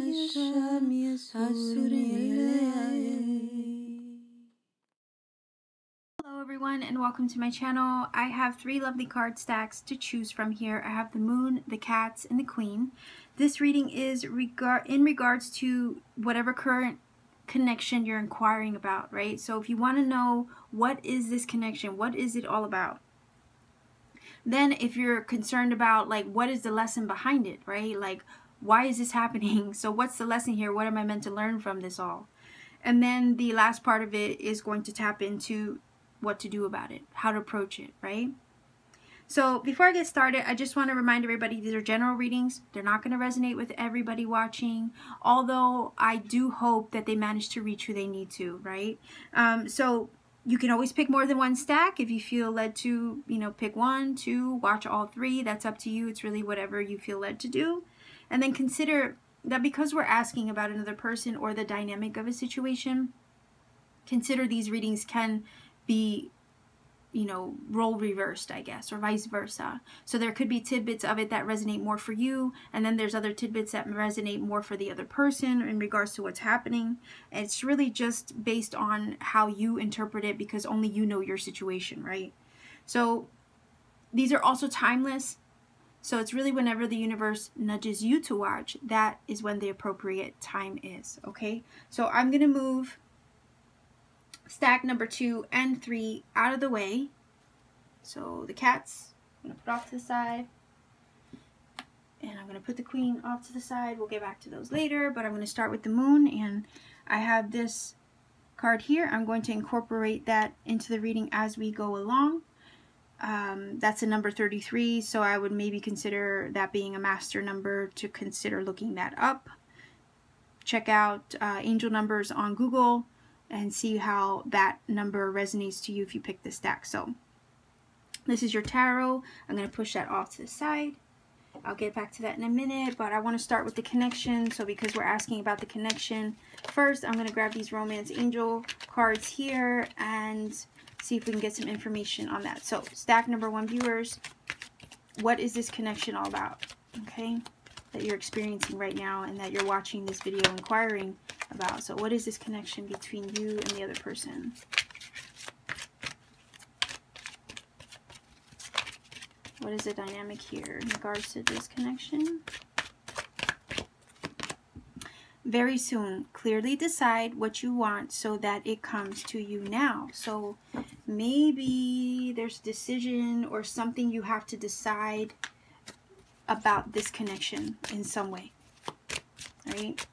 الشام يسور الليل. Hello everyone and welcome to my channel. I have three lovely card stacks to choose from here. I have the Moon, the Cats, and the Queen. This reading is in regards to whatever current connection you're inquiring about, right? So if you want to know what is this connection, what is it all about? Then if you're concerned about like what is the lesson behind it, right? Like why is this happening? So what's the lesson here? What am I meant to learn from this all? And then the last part of it is going to tap into what to do about it, how to approach it, right? So before I get started, I just want to remind everybody these are general readings. They're not going to resonate with everybody watching, although I do hope that they manage to reach who they need to, right? So you can always pick more than one stack if you feel led to, you know, pick one, two, watch all three. That's up to you. It's really whatever you feel led to do. And then consider that because we're asking about another person or the dynamic of a situation, consider these readings can be, you know, role reversed, I guess, or vice versa. So there could be tidbits of it that resonate more for you, and then there's other tidbits that resonate more for the other person in regards to what's happening. And it's really just based on how you interpret it because only you know your situation, right? So these are also timeless. So it's really whenever the universe nudges you to watch, that is when the appropriate time is, okay? So I'm going to move stack number 2 and 3 out of the way. So the Cats, I'm going to put off to the side. And I'm going to put the Queen off to the side. We'll get back to those later, but I'm going to start with the Moon. And I have this card here. I'm going to incorporate that into the reading as we go along. That's a number 33, so I would maybe consider that being a master number to consider looking that up. Check out angel numbers on Google and see how that number resonates to you if you pick this stack. So this is your tarot. I'm going to push that off to the side. I'll get back to that in a minute, but I want to start with the connection. So because we're asking about the connection first, I'm going to grab these romance angel cards here and see if we can get some information on that. So stack number 1, viewers, what is this connection all about, okay, that you're experiencing right now and that you're watching this video inquiring about? So what is this connection between you and the other person? What is the dynamic here in regards to this connection? Very soon, clearly decide what you want so that it comes to you now. So maybe there's a decision or something you have to decide about this connection in some way, right?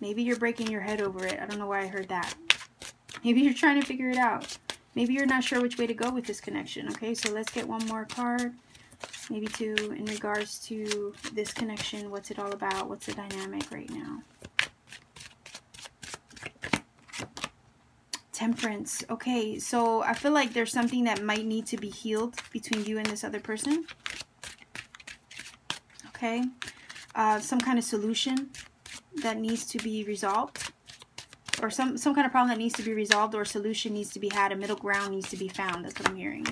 Maybe you're breaking your head over it. I don't know why I heard that. Maybe you're trying to figure it out. Maybe you're not sure which way to go with this connection, okay? So let's get one more card, maybe 2, in regards to this connection. What's it all about? What's the dynamic right now? Temperance. Okay, so I feel like there's something that might need to be healed between you and this other person. Okay, some kind of solution that needs to be resolved. Or some kind of problem that needs to be resolved, or a solution needs to be had, a middle ground needs to be found. That's what I'm hearing.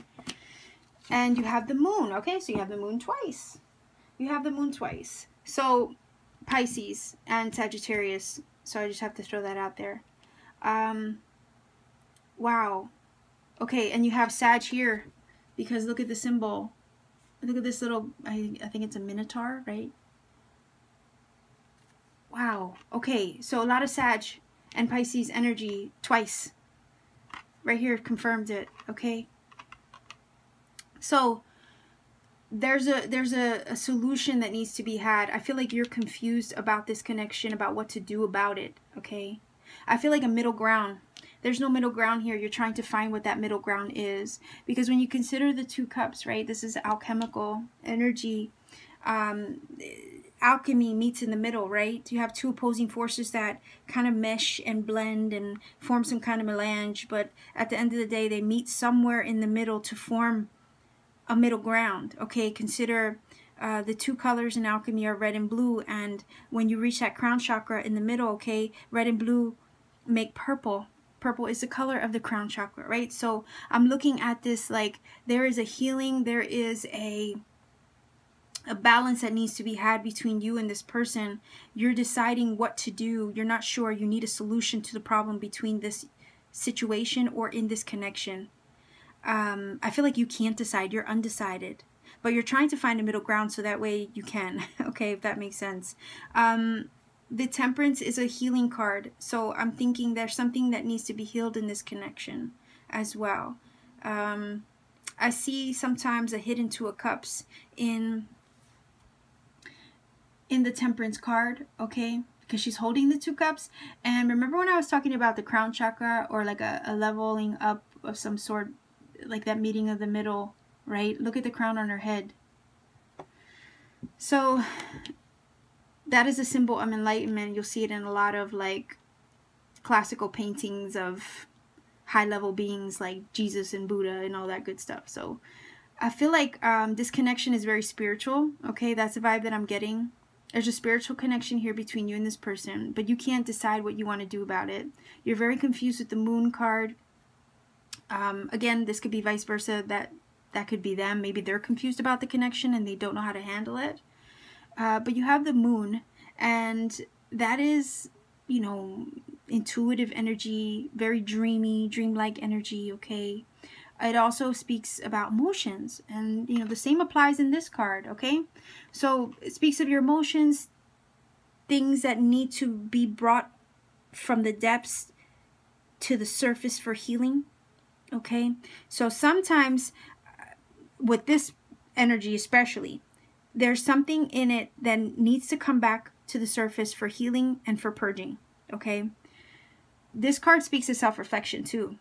And you have the Moon, okay? So you have the Moon twice. You have the Moon twice. So Pisces and Sagittarius. So I just have to throw that out there. Wow. Okay, and you have Sag here because look at the symbol. Look at this little, I think it's a minotaur, right? Wow. Okay, so a lot of Sag and Pisces energy twice. Right here confirms it, okay? So there's a solution that needs to be had. I feel like you're confused about this connection, about what to do about it, okay? I feel like a middle ground. There's no middle ground here. You're trying to find what that middle ground is. Because when you consider the 2 cups, right, this is alchemical energy. Alchemy meets in the middle, right? You have 2 opposing forces that kind of mesh and blend and form some kind of melange, but at the end of the day, they meet somewhere in the middle to form a middle ground, okay? Consider the 2 colors in alchemy are red and blue, and when you reach that crown chakra in the middle, okay, red and blue make purple. Purple is the color of the crown chakra, right? So I'm looking at this like there is a healing, there is a a balance that needs to be had between you and this person. You're deciding what to do. You're not sure. You need a solution to the problem between this situation or in this connection. I feel like you can't decide. You're undecided. But you're trying to find a middle ground so that way you can. Okay, if that makes sense. The Temperance is a healing card. So I'm thinking there's something that needs to be healed in this connection as well. I see sometimes a hidden Two of Cups in the Temperance card, okay? Because she's holding the Two Cups. And remember when I was talking about the crown chakra, or like a leveling up of some sort, like that meeting of the middle, right? Look at the crown on her head. So that is a symbol of enlightenment. You'll see it in a lot of like classical paintings of high level beings like Jesus and Buddha and all that good stuff. So I feel like this connection is very spiritual. Okay, that's the vibe that I'm getting. There's a spiritual connection here between you and this person, but you can't decide what you want to do about it. You're very confused with the Moon card. Again, this could be vice versa. That could be them. Maybe they're confused about the connection and they don't know how to handle it. But you have the Moon, and that is, you know, intuitive energy, very dreamy, dreamlike energy, okay? It also speaks about emotions, and, you know, the same applies in this card, okay? So it speaks of your emotions, things that need to be brought from the depths to the surface for healing, okay? So sometimes, with this energy especially, there's something in it that needs to come back to the surface for healing and for purging, okay? This card speaks of self-reflection too.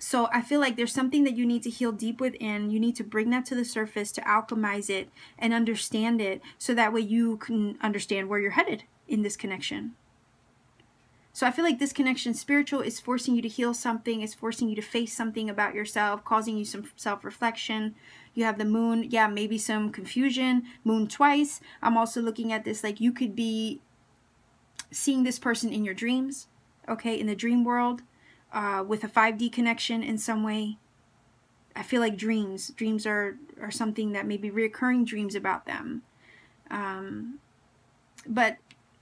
So I feel like there's something that you need to heal deep within. You need to bring that to the surface, to alchemize it and understand it, so that way you can understand where you're headed in this connection. So I feel like this connection, spiritual, is forcing you to heal something. It's forcing you to face something about yourself, causing you some self-reflection. You have the Moon. Yeah, maybe some confusion. Moon twice. I'm also looking at this like you could be seeing this person in your dreams, okay, in the dream world, with a 5D connection in some way. I feel like dreams. Dreams are something that may be reoccurring, dreams about them. But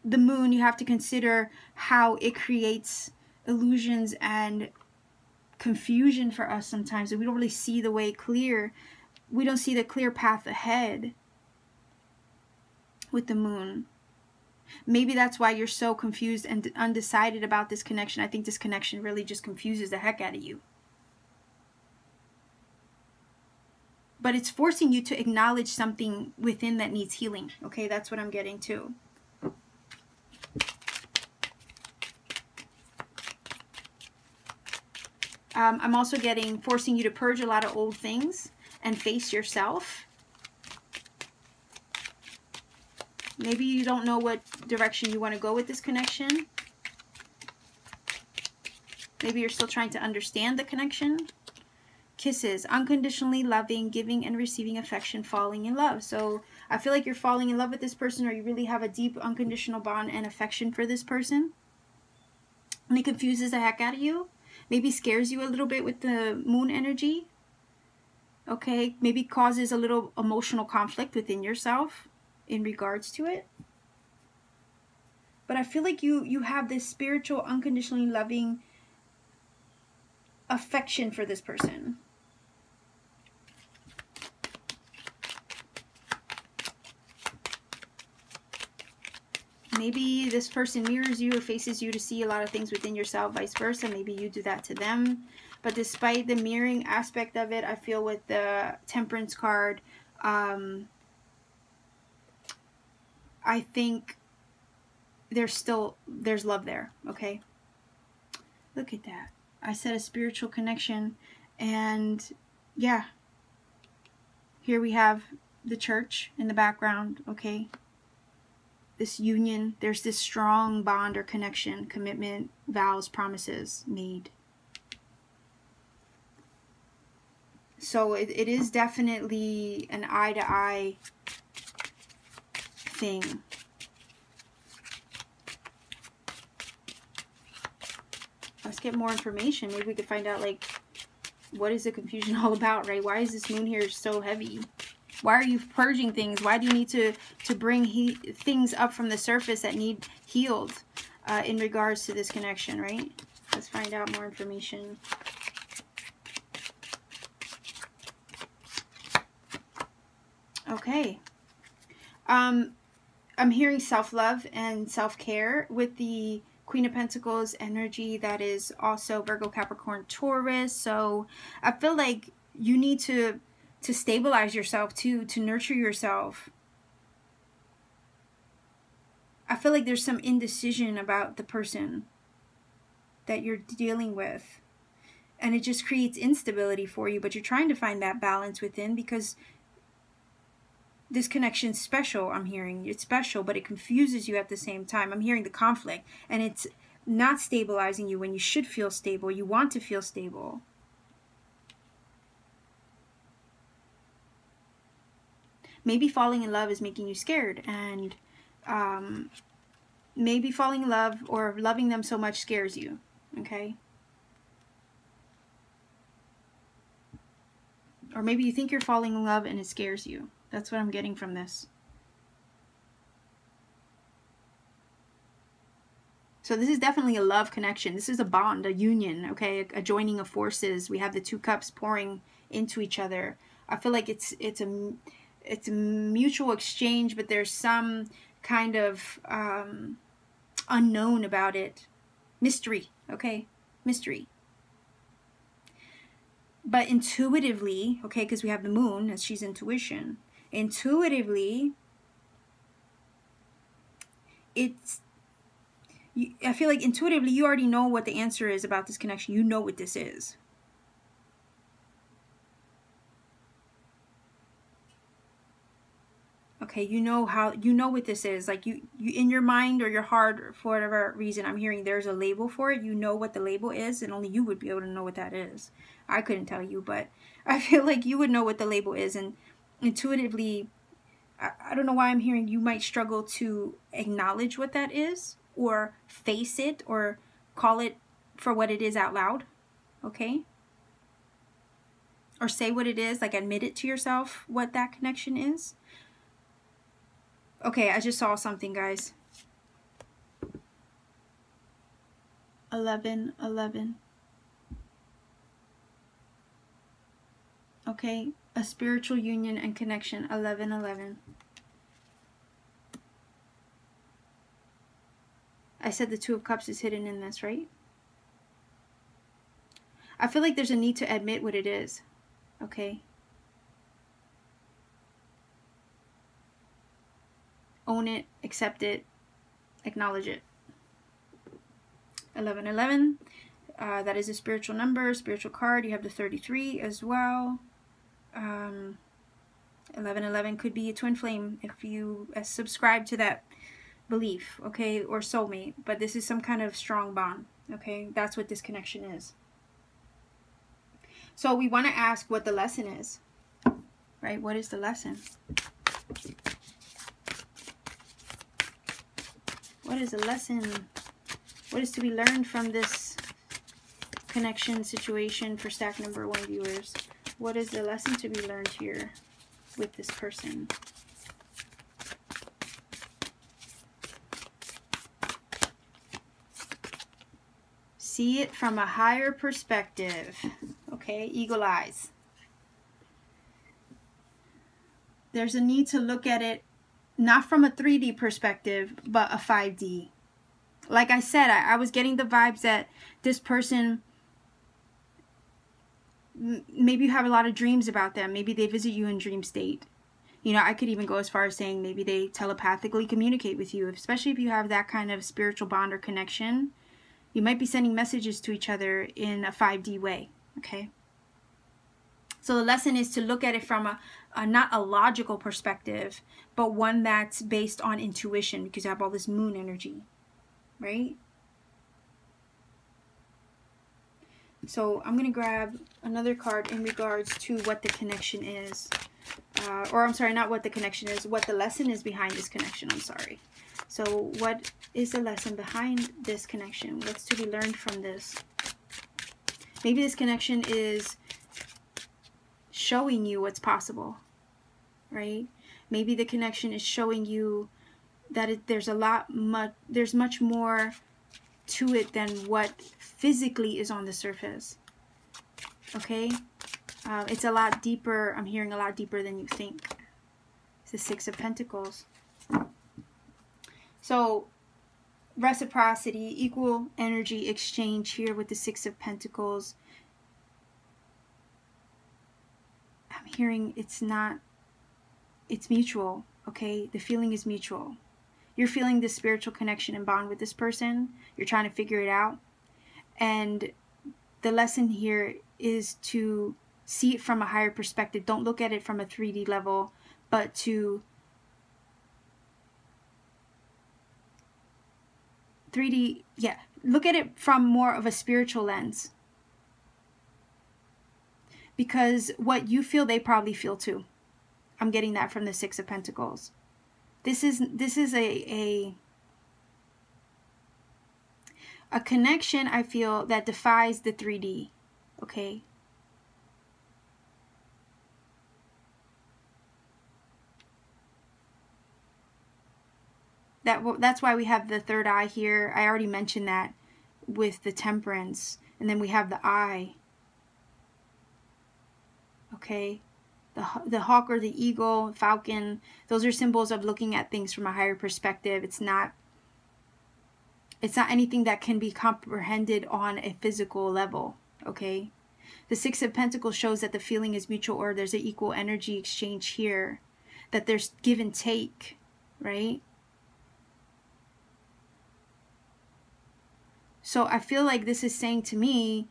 the Moon, you have to consider how it creates illusions and confusion for us sometimes. We don't really see the way clear. We don't see the clear path ahead with the Moon. Maybe that's why you're so confused and undecided about this connection. I think this connection really just confuses the heck out of you. But it's forcing you to acknowledge something within that needs healing. Okay, that's what I'm getting too. I'm also getting forcing you to purge a lot of old things and face yourself. Maybe you don't know what direction you want to go with this connection. Maybe you're still trying to understand the connection. Kisses, unconditionally loving, giving and receiving affection, falling in love. So I feel like you're falling in love with this person, or you really have a deep unconditional bond and affection for this person. And it confuses the heck out of you. Maybe scares you a little bit with the Moon energy. Okay, maybe causes a little emotional conflict within yourself in regards to it. But I feel like you have this spiritual, unconditionally loving affection for this person. Maybe this person mirrors you or faces you to see a lot of things within yourself, vice versa. Maybe you do that to them. But despite the mirroring aspect of it, I feel with the Temperance card, I think there's love there, okay? Look at that. I said a spiritual connection, and yeah. Here we have the church in the background, okay? This union, there's this strong bond or connection, commitment, vows, promises made. So it is definitely an eye-to-eye thing. Let's get more information. Maybe we could find out, like, what is the confusion all about, right? Why is this Moon here so heavy? Why are you purging things? Why do you need to bring things up from the surface that need healed in regards to this connection, right? Let's find out more information. Okay. I'm hearing self-love and self-care with the Queen of Pentacles energy that is also Virgo, Capricorn, Taurus. So I feel like you need to stabilize yourself too, to nurture yourself. I feel like there's some indecision about the person that you're dealing with. And it just creates instability for you, but you're trying to find that balance within, because this connection's special, I'm hearing. It's special, but it confuses you at the same time. I'm hearing the conflict, and it's not stabilizing you when you should feel stable. You want to feel stable. Maybe falling in love is making you scared, and maybe falling in love or loving them so much scares you, okay? Or maybe you think you're falling in love and it scares you. That's what I'm getting from this. So this is definitely a love connection. This is a bond, a union, okay? A joining of forces. We have the two cups pouring into each other. I feel like it's a mutual exchange, but there's some kind of unknown about it. Mystery, okay? Mystery. But intuitively, okay, because we have the moon, and she's intuition. Intuitively, I feel like intuitively you already know what the answer is about this connection. You know what this is. Okay, you know what this is. Like you in your mind or your heart, for whatever reason, I'm hearing there's a label for it. You know what the label is, and only you would be able to know what that is. I couldn't tell you, but I feel like you would know what the label is, and intuitively, I don't know why I'm hearing you might struggle to acknowledge what that is, or face it, or call it for what it is out loud, okay? Or say what it is, like admit it to yourself what that connection is. Okay, I just saw something, guys. 11, 11. Okay, a spiritual union and connection. 11, 11. I said the Two of Cups is hidden in this, right? I feel like there's a need to admit what it is. Okay. Own it, accept it, acknowledge it. 11, 11. That is a spiritual number, spiritual card. You have the 33 as well. 11, 11 could be a twin flame if you subscribe to that belief, okay, or soulmate. But this is some kind of strong bond, okay? That's what this connection is. So we want to ask what the lesson is, right? What is the lesson? What is the lesson? What is to be learned from this connection situation for stack number one, viewers? What is the lesson to be learned here with this person? See it from a higher perspective. Okay, eagle eyes. There's a need to look at it not from a 3D perspective, but a 5D. Like I said, I was getting the vibes that this person, maybe you have a lot of dreams about them. Maybe they visit you in dream state. You know, I could even go as far as saying maybe they telepathically communicate with you, especially if you have that kind of spiritual bond or connection. You might be sending messages to each other in a 5D way, okay? So the lesson is to look at it from a not a logical perspective, but one that's based on intuition, because you have all this moon energy, right? So I'm going to grab another card in regards to what the connection is. Or I'm sorry, not what the connection is, what the lesson is behind this connection, I'm sorry. So what is the lesson behind this connection? What's to be learned from this? Maybe this connection is showing you what's possible, right? Maybe the connection is showing you that there's much more to it than what physically is on the surface, okay? It's a lot deeper. I'm hearing a lot deeper than you think. It's the Six of Pentacles. So reciprocity, equal energy exchange here with the Six of Pentacles. I'm hearing it's mutual, okay? The feeling is mutual. You're feeling this spiritual connection and bond with this person. You're trying to figure it out. And the lesson here is to see it from a higher perspective. Don't look at it from a 3D level, but to 3D, yeah, look at it from more of a spiritual lens. Because what you feel, they probably feel too. I'm getting that from the Six of Pentacles. This is a connection, I feel, that defies the 3D, okay? That's why we have the third eye here. I already mentioned that with the Temperance. And then we have the eye. Okay, the hawk or the eagle, falcon, those are symbols of looking at things from a higher perspective. It's not anything that can be comprehended on a physical level, okay? The Six of Pentacles shows that the feeling is mutual, or there's an equal energy exchange here, that there's give and take, right? So I feel like this is saying to me,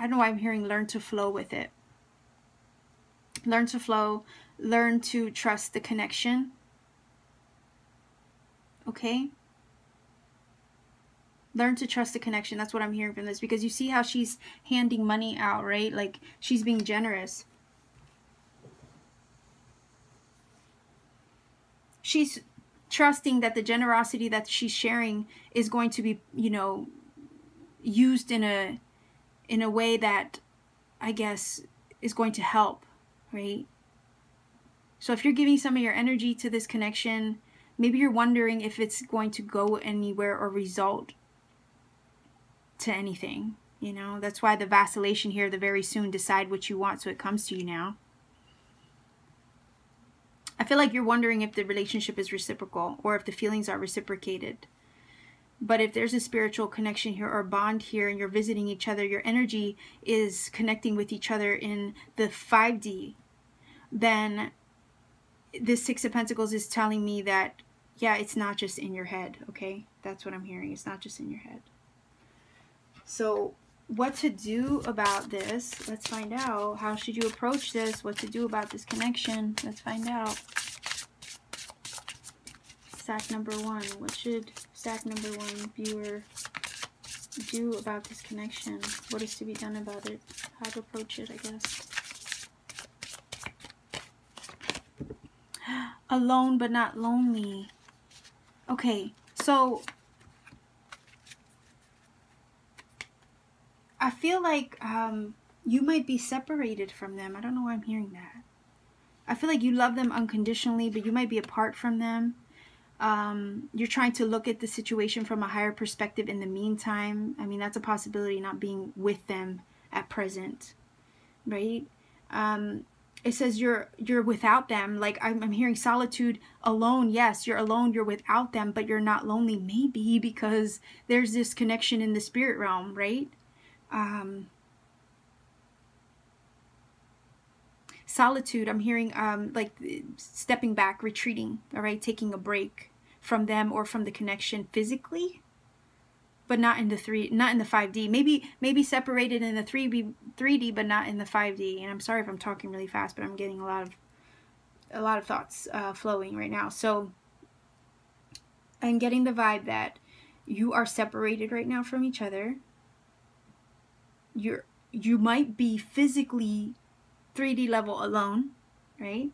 I don't know why I'm hearing learn to flow with it. Learn to flow. Learn to trust the connection. Okay? Learn to trust the connection. That's what I'm hearing from this. Because you see how she's handing money out, right? Like, she's being generous. She's trusting that the generosity that she's sharing is going to be, you know, used in a way that, I guess, is going to help, right? So if you're giving some of your energy to this connection, maybe you're wondering if it's going to go anywhere or result to anything, you know? That's why the vacillation here, the very soon, decide what you want, so it comes to you now. I feel like you're wondering if the relationship is reciprocal or if the feelings are reciprocated. But if there's a spiritual connection here or bond here, and you're visiting each other, your energy is connecting with each other in the 5D, then this Six of Pentacles is telling me that, yeah, it's not just in your head, okay? That's what I'm hearing. It's not just in your head. So what to do about this? Let's find out. How should you approach this? What to do about this connection? Let's find out. Stack number one. What should stack number one viewer do about this connection? What is to be done about it? How to approach it, I guess. Alone but not lonely. Okay, so I feel like you might be separated from them. I don't know why I'm hearing that. I feel like you love them unconditionally, but you might be apart from them. You're trying to look at the situation from a higher perspective in the meantime. I mean, that's a possibility, not being with them at present, right? It says you're without them. Like, I'm hearing solitude, alone. Yes, you're alone, you're without them, but you're not lonely, maybe because there's this connection in the spirit realm, right? Solitude, I'm hearing like stepping back, retreating, all right? Taking a break from them or from the connection physically, but not in the 5D. Maybe separated in the 3D, but not in the 5D. And I'm sorry if I'm talking really fast, but I'm getting a lot of thoughts flowing right now. So I'm getting the vibe that you are separated right now from each other. You might be physically 3D level alone, right,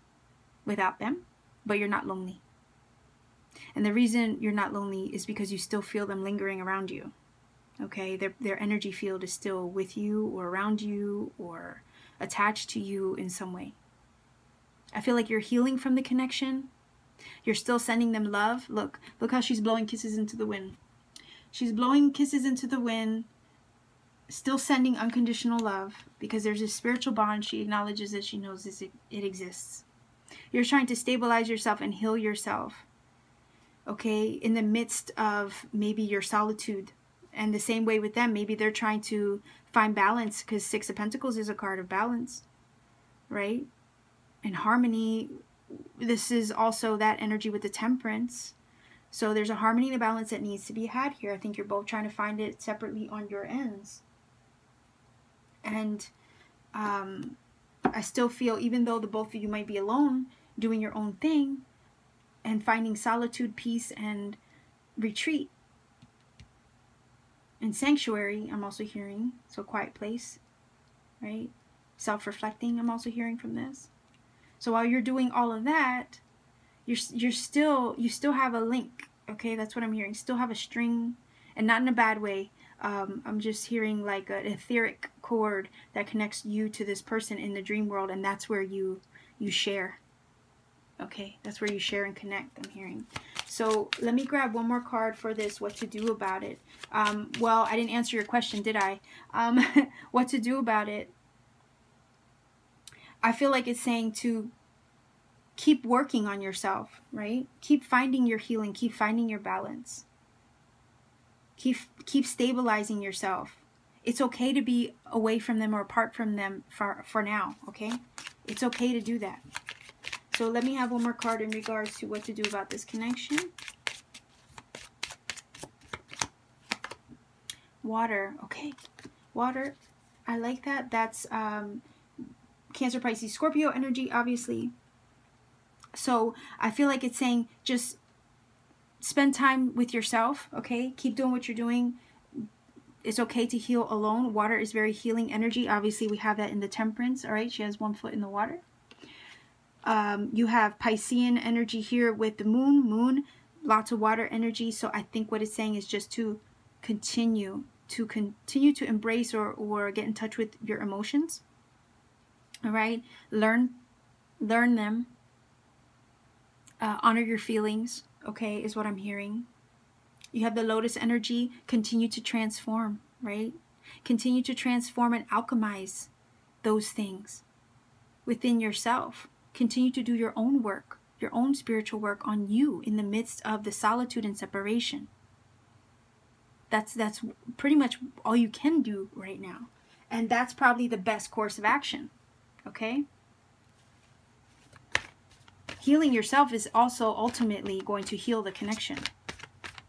without them, but you're not lonely. And the reason you're not lonely is because you still feel them lingering around you, okay? Their energy field is still with you or around you or attached to you in some way. I feel like you're healing from the connection. You're still sending them love. Look how she's blowing kisses into the wind. She's blowing kisses into the wind, still sending unconditional love, because there's a spiritual bond. She acknowledges that she knows this, it exists. You're trying to stabilize yourself and heal yourself, okay, in the midst of maybe your solitude. And the same way with them, maybe they're trying to find balance, because Six of Pentacles is a card of balance, right? And harmony. This is also that energy with the Temperance. So there's a harmony and a balance that needs to be had here. I think you're both trying to find it separately on your ends. And I still feel, even though the both of you might be alone, doing your own thing and finding solitude, peace, and retreat and sanctuary, I'm also hearing. So quiet place, right? Self-reflecting, I'm also hearing from this. So while you're doing all of that, you still have a link, okay? That's what I'm hearing. Still have a string, and not in a bad way. I'm just hearing like an etheric cord that connects you to this person in the dream world, and that's where you share. Okay, that's where you share and connect, I'm hearing. So let me grab one more card for this, what to do about it. Well, I didn't answer your question, did I? What to do about it. I feel like it's saying to keep working on yourself, right? Keep finding your healing. Keep finding your balance. Keep stabilizing yourself. It's okay to be away from them or apart from them for now, okay? It's okay to do that. So let me have one more card in regards to what to do about this connection. Water, okay. Water, I like that. That's... Cancer, Pisces, Scorpio energy, obviously. So I feel like it's saying just spend time with yourself, okay? Keep doing what you're doing. It's okay to heal alone. Water is very healing energy. Obviously, we have that in the Temperance, all right? She has one foot in the water. You have Piscean energy here with the moon, lots of water energy. So I think what it's saying is just to continue to embrace or get in touch with your emotions. All right, learn them, honor your feelings, okay, is what I'm hearing. You have the lotus energy, continue to transform, right? Continue to transform and alchemize those things within yourself. Continue to do your own work, your own spiritual work on you in the midst of the solitude and separation. That's pretty much all you can do right now. And that's probably the best course of action. Okay? Healing yourself is also ultimately going to heal the connection.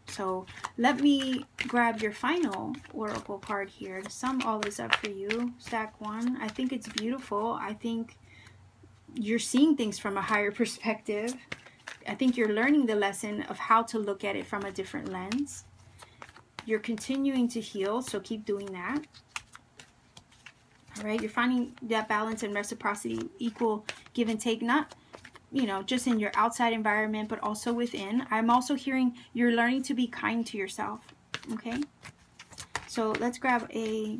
So let me grab your final oracle card here to sum all this up for you. Stack one. I think it's beautiful. I think you're seeing things from a higher perspective. I think you're learning the lesson of how to look at it from a different lens. You're continuing to heal, so keep doing that. All right, you're finding that balance and reciprocity, equal give and take, not, you know, just in your outside environment, but also within. I'm also hearing you're learning to be kind to yourself, okay? So let's grab a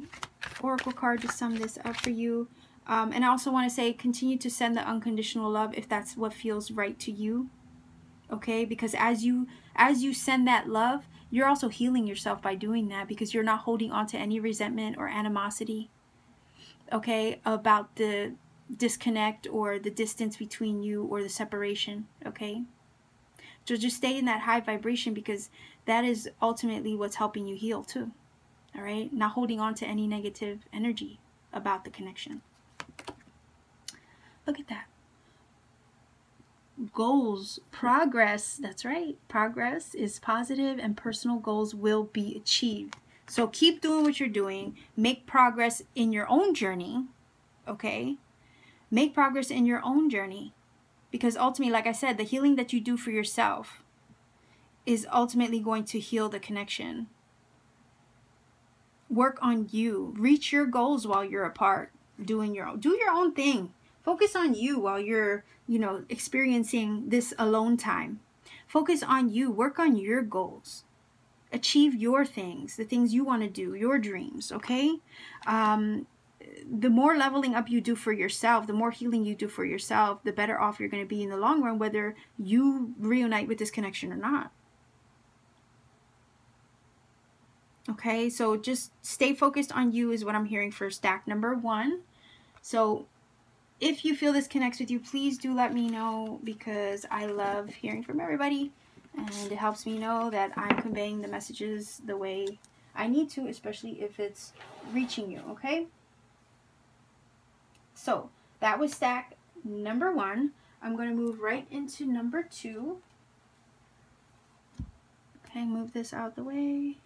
oracle card to sum this up for you. And I also want to say, continue to send the unconditional love if that's what feels right to you, okay? Because as you send that love, you're also healing yourself by doing that, because you're not holding on to any resentment or animosity, okay, about the disconnect or the distance between you or the separation, okay? So just stay in that high vibration, because that is ultimately what's helping you heal too, all right? Not holding on to any negative energy about the connection. Look at that. Goals, progress, that's right. Progress is positive and personal goals will be achieved. So keep doing what you're doing. Make progress in your own journey, okay? Make progress in your own journey. Because ultimately, like I said, the healing that you do for yourself is ultimately going to heal the connection. Work on you. Reach your goals while you're apart. Do your own thing. Focus on you while you're, you know, experiencing this alone time. Focus on you. Work on your goals. Achieve your things, the things you want to do, your dreams, okay? the more leveling up you do for yourself, the more healing you do for yourself, the better off you're going to be in the long run, whether you reunite with this connection or not. Okay, so just stay focused on you is what I'm hearing for stack number one. So if you feel this connects with you, please do let me know, because I love hearing from everybody and it helps me know that I'm conveying the messages the way I need to, especially if it's reaching you, okay? So that was stack number one. I'm going to move right into number two. Okay, move this out the way.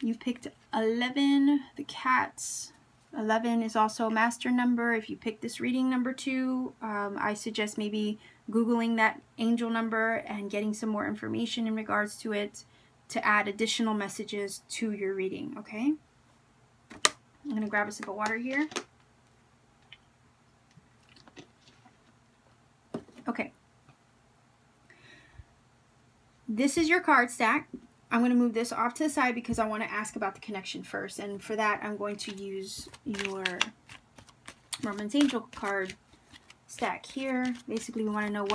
You picked 11, the cats. 11 is also a master number. If you pick this reading number two, I suggest maybe Googling that angel number and getting some more information in regards to it to add additional messages to your reading, okay? I'm going to grab a sip of water here. Okay. This is your card stack. I'm going to move this off to the side because I want to ask about the connection first. And for that, I'm going to use your Merman's Angel card stack here. Basically, we want to know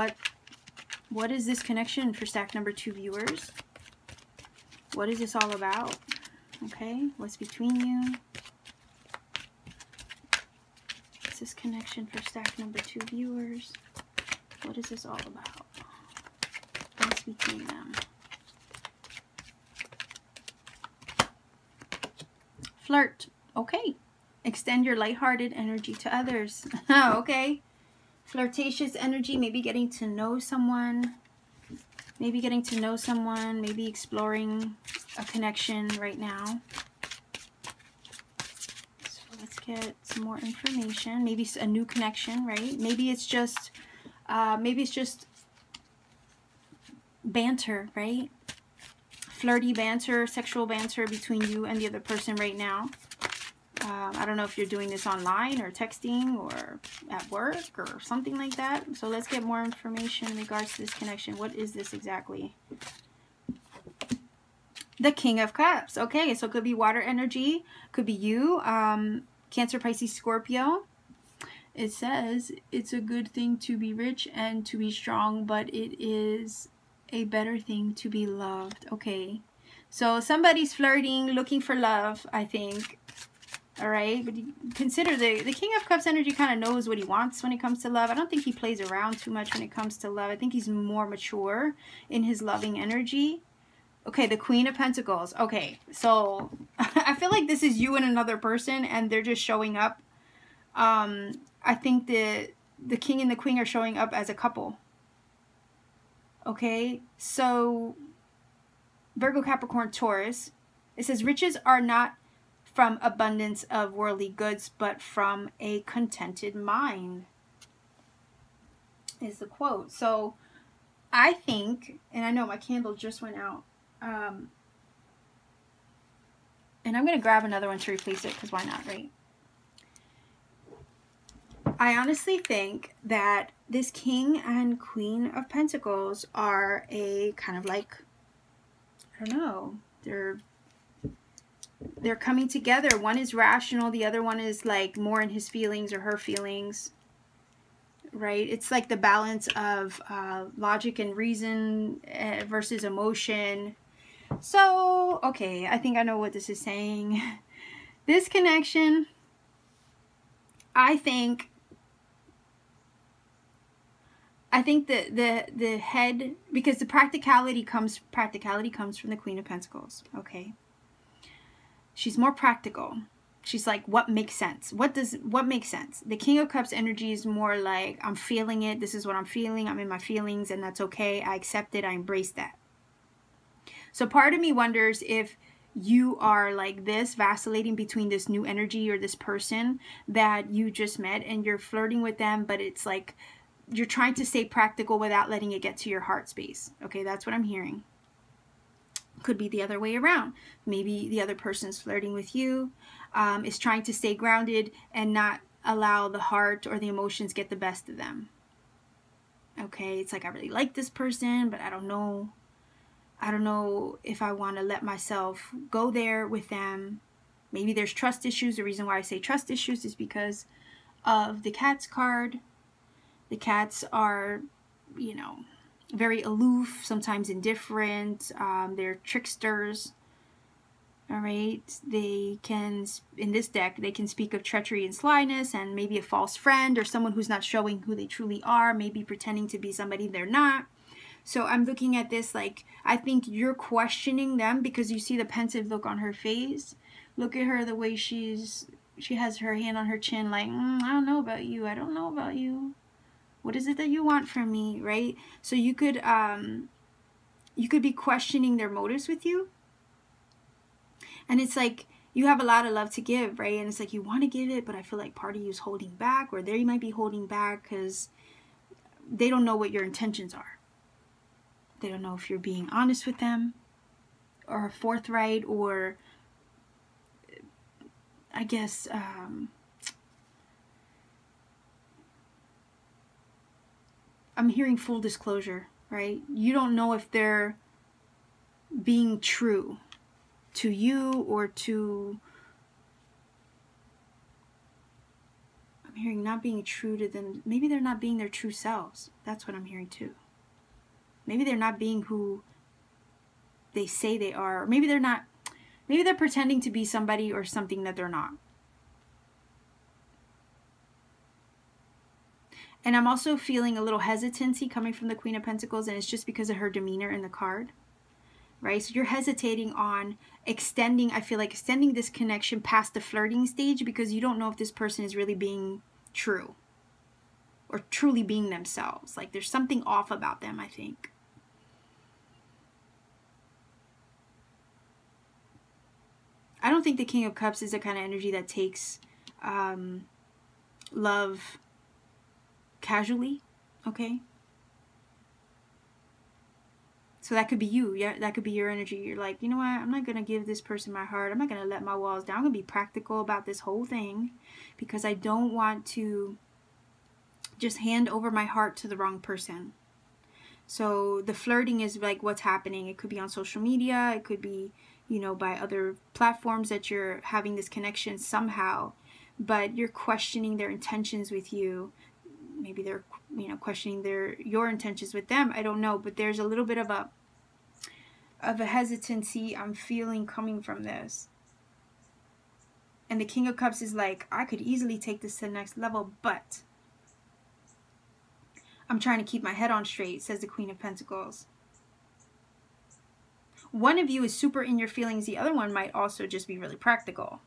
what is this connection for stack number two viewers? What is this all about? Okay, what's between you? What's this connection for stack number two viewers? What is this all about? What's between them? Flirt. Okay. Extend your lighthearted energy to others. Okay. Flirtatious energy, maybe getting to know someone. Maybe getting to know someone, maybe exploring a connection right now. So let's get some more information. Maybe a new connection, right? Maybe it's just banter, right? Flirty banter, sexual banter between you and the other person right now. I don't know if you're doing this online or texting or at work or something like that. So let's get more information in regards to this connection. What is this exactly? The King of Cups. Okay, so it could be water energy. Could be you. Cancer, Pisces, Scorpio. It says it's a good thing to be rich and to be strong, but it is a better thing to be loved. Okay, so somebody's flirting, looking for love, I think. All right, but consider the King of Cups energy kind of knows what he wants when it comes to love. I don't think he plays around too much when it comes to love. I think he's more mature in his loving energy. Okay, the Queen of Pentacles. Okay, so I feel like this is you and another person, and they're just showing up. I think the King and the Queen are showing up as a couple. Okay, so Virgo, Capricorn, Taurus. It says riches are not from abundance of worldly goods, but from a contented mind is the quote. So I think, and I know my candle just went out, and I'm going to grab another one to replace it because why not, right? I honestly think that this King and Queen of Pentacles are a kind of like, I don't know, they're coming together. One is rational, the other one is like more in his feelings or her feelings, right? It's like the balance of logic and reason versus emotion. So okay, I think I know what this is saying. This connection, I think the head, because the practicality comes from the Queen of Pentacles. Okay, she's more practical. She's like, what makes sense? What makes sense? The King of Cups energy is more like, I'm feeling it. This is what I'm feeling. I'm in my feelings, and that's okay. I accept it. I embrace that. So part of me wonders if you are like this, vacillating between this new energy or this person that you just met, and you're flirting with them, but it's like you're trying to stay practical without letting it get to your heart space. Okay, that's what I'm hearing. Could be the other way around. Maybe the other person's flirting with you, is trying to stay grounded and not allow the heart or the emotions get the best of them. Okay, it's like, I really like this person, but I don't know if I want to let myself go there with them. Maybe there's trust issues. The reason why I say trust issues is because of the Cats card. The Cats are, you know, very aloof, sometimes indifferent. They're tricksters. All right, they can, in this deck, they can speak of treachery and slyness and maybe a false friend or someone who's not showing who they truly are, maybe pretending to be somebody they're not. So I'm looking at this like, I think you're questioning them because you see the pensive look on her face. Look at her, the way she has her hand on her chin like, I don't know about you. I don't know about you. What is it that you want from me, right? So you could be questioning their motives with you. And it's like, you have a lot of love to give, right? And it's like, you want to give it, but I feel like part of you is holding back, or they might be holding back because they don't know what your intentions are. They don't know if you're being honest with them or forthright, or I guess, I'm hearing full disclosure, right? You don't know if they're being true to you or to, I'm hearing not being true to them. Maybe they're not being their true selves. That's what I'm hearing too. Maybe they're not being who they say they are. Or maybe they're not, maybe they're pretending to be somebody or something that they're not. And I'm also feeling a little hesitancy coming from the Queen of Pentacles, and it's just because of her demeanor in the card. Right? So you're hesitating on extending, I feel like extending this connection past the flirting stage because you don't know if this person is really being true or truly being themselves. Like there's something off about them, I think. I don't think the King of Cups is the kind of energy that takes love casually, okay? So that could be you. Yeah, that could be your energy. You're like, you know what? I'm not going to give this person my heart. I'm not going to let my walls down. I'm going to be practical about this whole thing because I don't want to just hand over my heart to the wrong person. So the flirting is like what's happening. It could be on social media. It could be, you know, by other platforms that you're having this connection somehow, but you're questioning their intentions with you. Maybe they're, you know, questioning your intentions with them. I don't know, but there's a little bit of a hesitancy I'm feeling coming from this. And the King of Cups is like, I could easily take this to the next level, but I'm trying to keep my head on straight, says the Queen of Pentacles. One of you is super in your feelings. The other one might also just be really practical.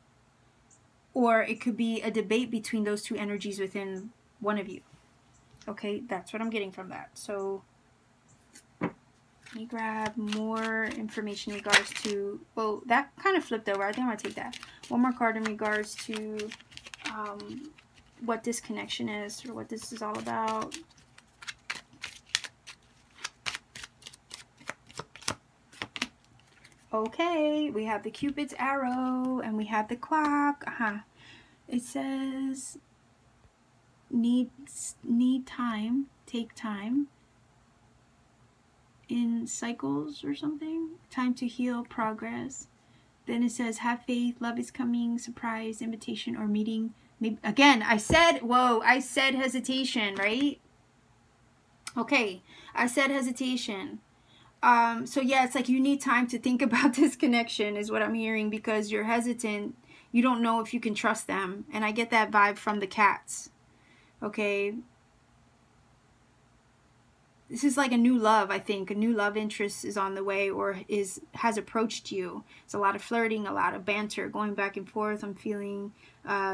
Or it could be a debate between those two energies within one of you. Okay, that's what I'm getting from that. So let me grab more information in regards to, well, that kind of flipped over. I think I'm going to take that. One more card in regards to what this connection is or what this is all about. Okay, we have the Cupid's arrow and we have the clock. It says need time, take time. In cycles or something, time to heal, progress. Then it says have faith, love is coming, surprise, invitation or meeting. Maybe again, I said, whoa, I said hesitation, right? Okay, I said hesitation. So yeah, it's like you need time to think about this connection is what I'm hearing because you're hesitant. You don't know if you can trust them, and I get that vibe from the Cats. Okay. This is like a new love, I think. A new love interest is on the way or has approached you. It's a lot of flirting, a lot of banter, going back and forth. I'm feeling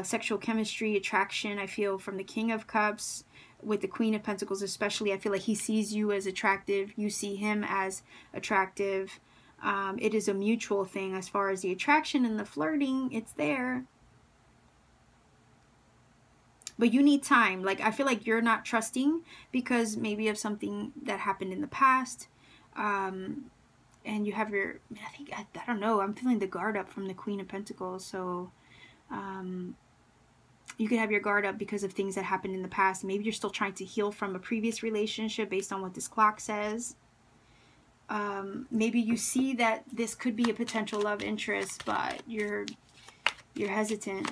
sexual chemistry, attraction, I feel, from the King of Cups with the Queen of Pentacles especially. I feel like he sees you as attractive. You see him as attractive. It is a mutual thing as far as the attraction and the flirting. It's there. But you need time. Like, I feel like you're not trusting because maybe of something that happened in the past. And you have your, I think, I don't know. I'm feeling the guard up from the Queen of Pentacles. So you could have your guard up because of things that happened in the past. Maybe you're still trying to heal from a previous relationship based on what this clock says. Maybe you see that this could be a potential love interest, but you're you're hesitant.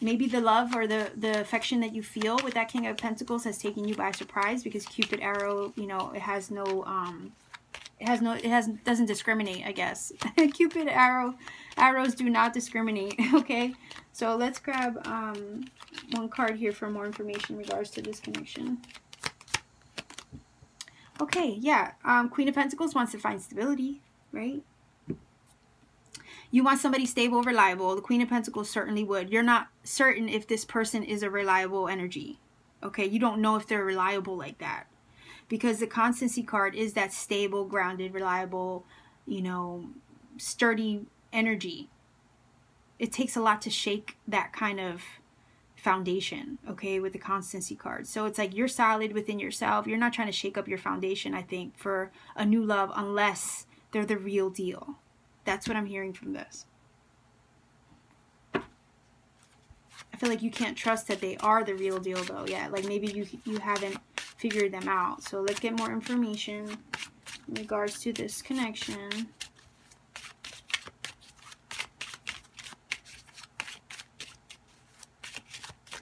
Maybe the love or the affection that you feel with that King of Pentacles has taken you by surprise, because Cupid arrow, you know, it has no, doesn't discriminate, I guess. Cupid arrows do not discriminate. Okay, so let's grab one card here for more information in regards to this connection. Okay, yeah, Queen of Pentacles wants to find stability, right? You want somebody stable, reliable. The Queen of Pentacles certainly would. You're not certain if this person is a reliable energy. Okay, you don't know if they're reliable like that. Because the constancy card is that stable, grounded, reliable, you know, sturdy energy. It takes a lot to shake that kind of foundation, okay, with the constancy card. So it's like you're solid within yourself. You're not trying to shake up your foundation, I think, for a new love unless they're the real deal. That's what I'm hearing from this. I feel like you can't trust that they are the real deal though. Yeah, like maybe you haven't figured them out. So let's get more information in regards to this connection. It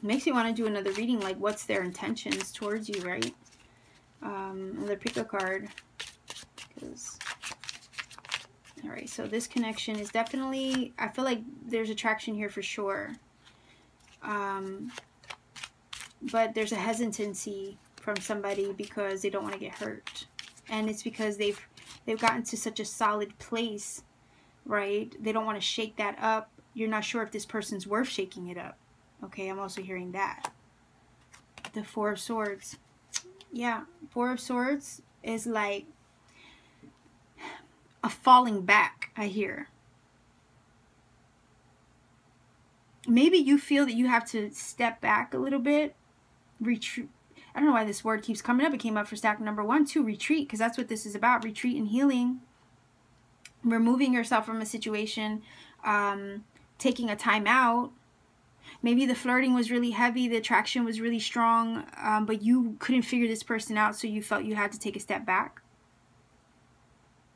makes you want to do another reading, like what's their intentions towards you, right? Another pick a card. All right, so this connection is definitely, I feel like there's attraction here for sure. But there's a hesitancy from somebody because they don't want to get hurt. And it's because they've gotten to such a solid place, right? They don't want to shake that up. You're not sure if this person's worth shaking it up. Okay, I'm also hearing that. The Four of Swords. Yeah, Four of Swords is like a falling back, I hear. Maybe you feel that you have to step back a little bit. Retreat. I don't know why this word keeps coming up. It came up for stack number 1, 2, retreat, because that's what this is about. Retreat and healing. Removing yourself from a situation. Taking a time out. Maybe the flirting was really heavy. The attraction was really strong. But you couldn't figure this person out, so you felt you had to take a step back.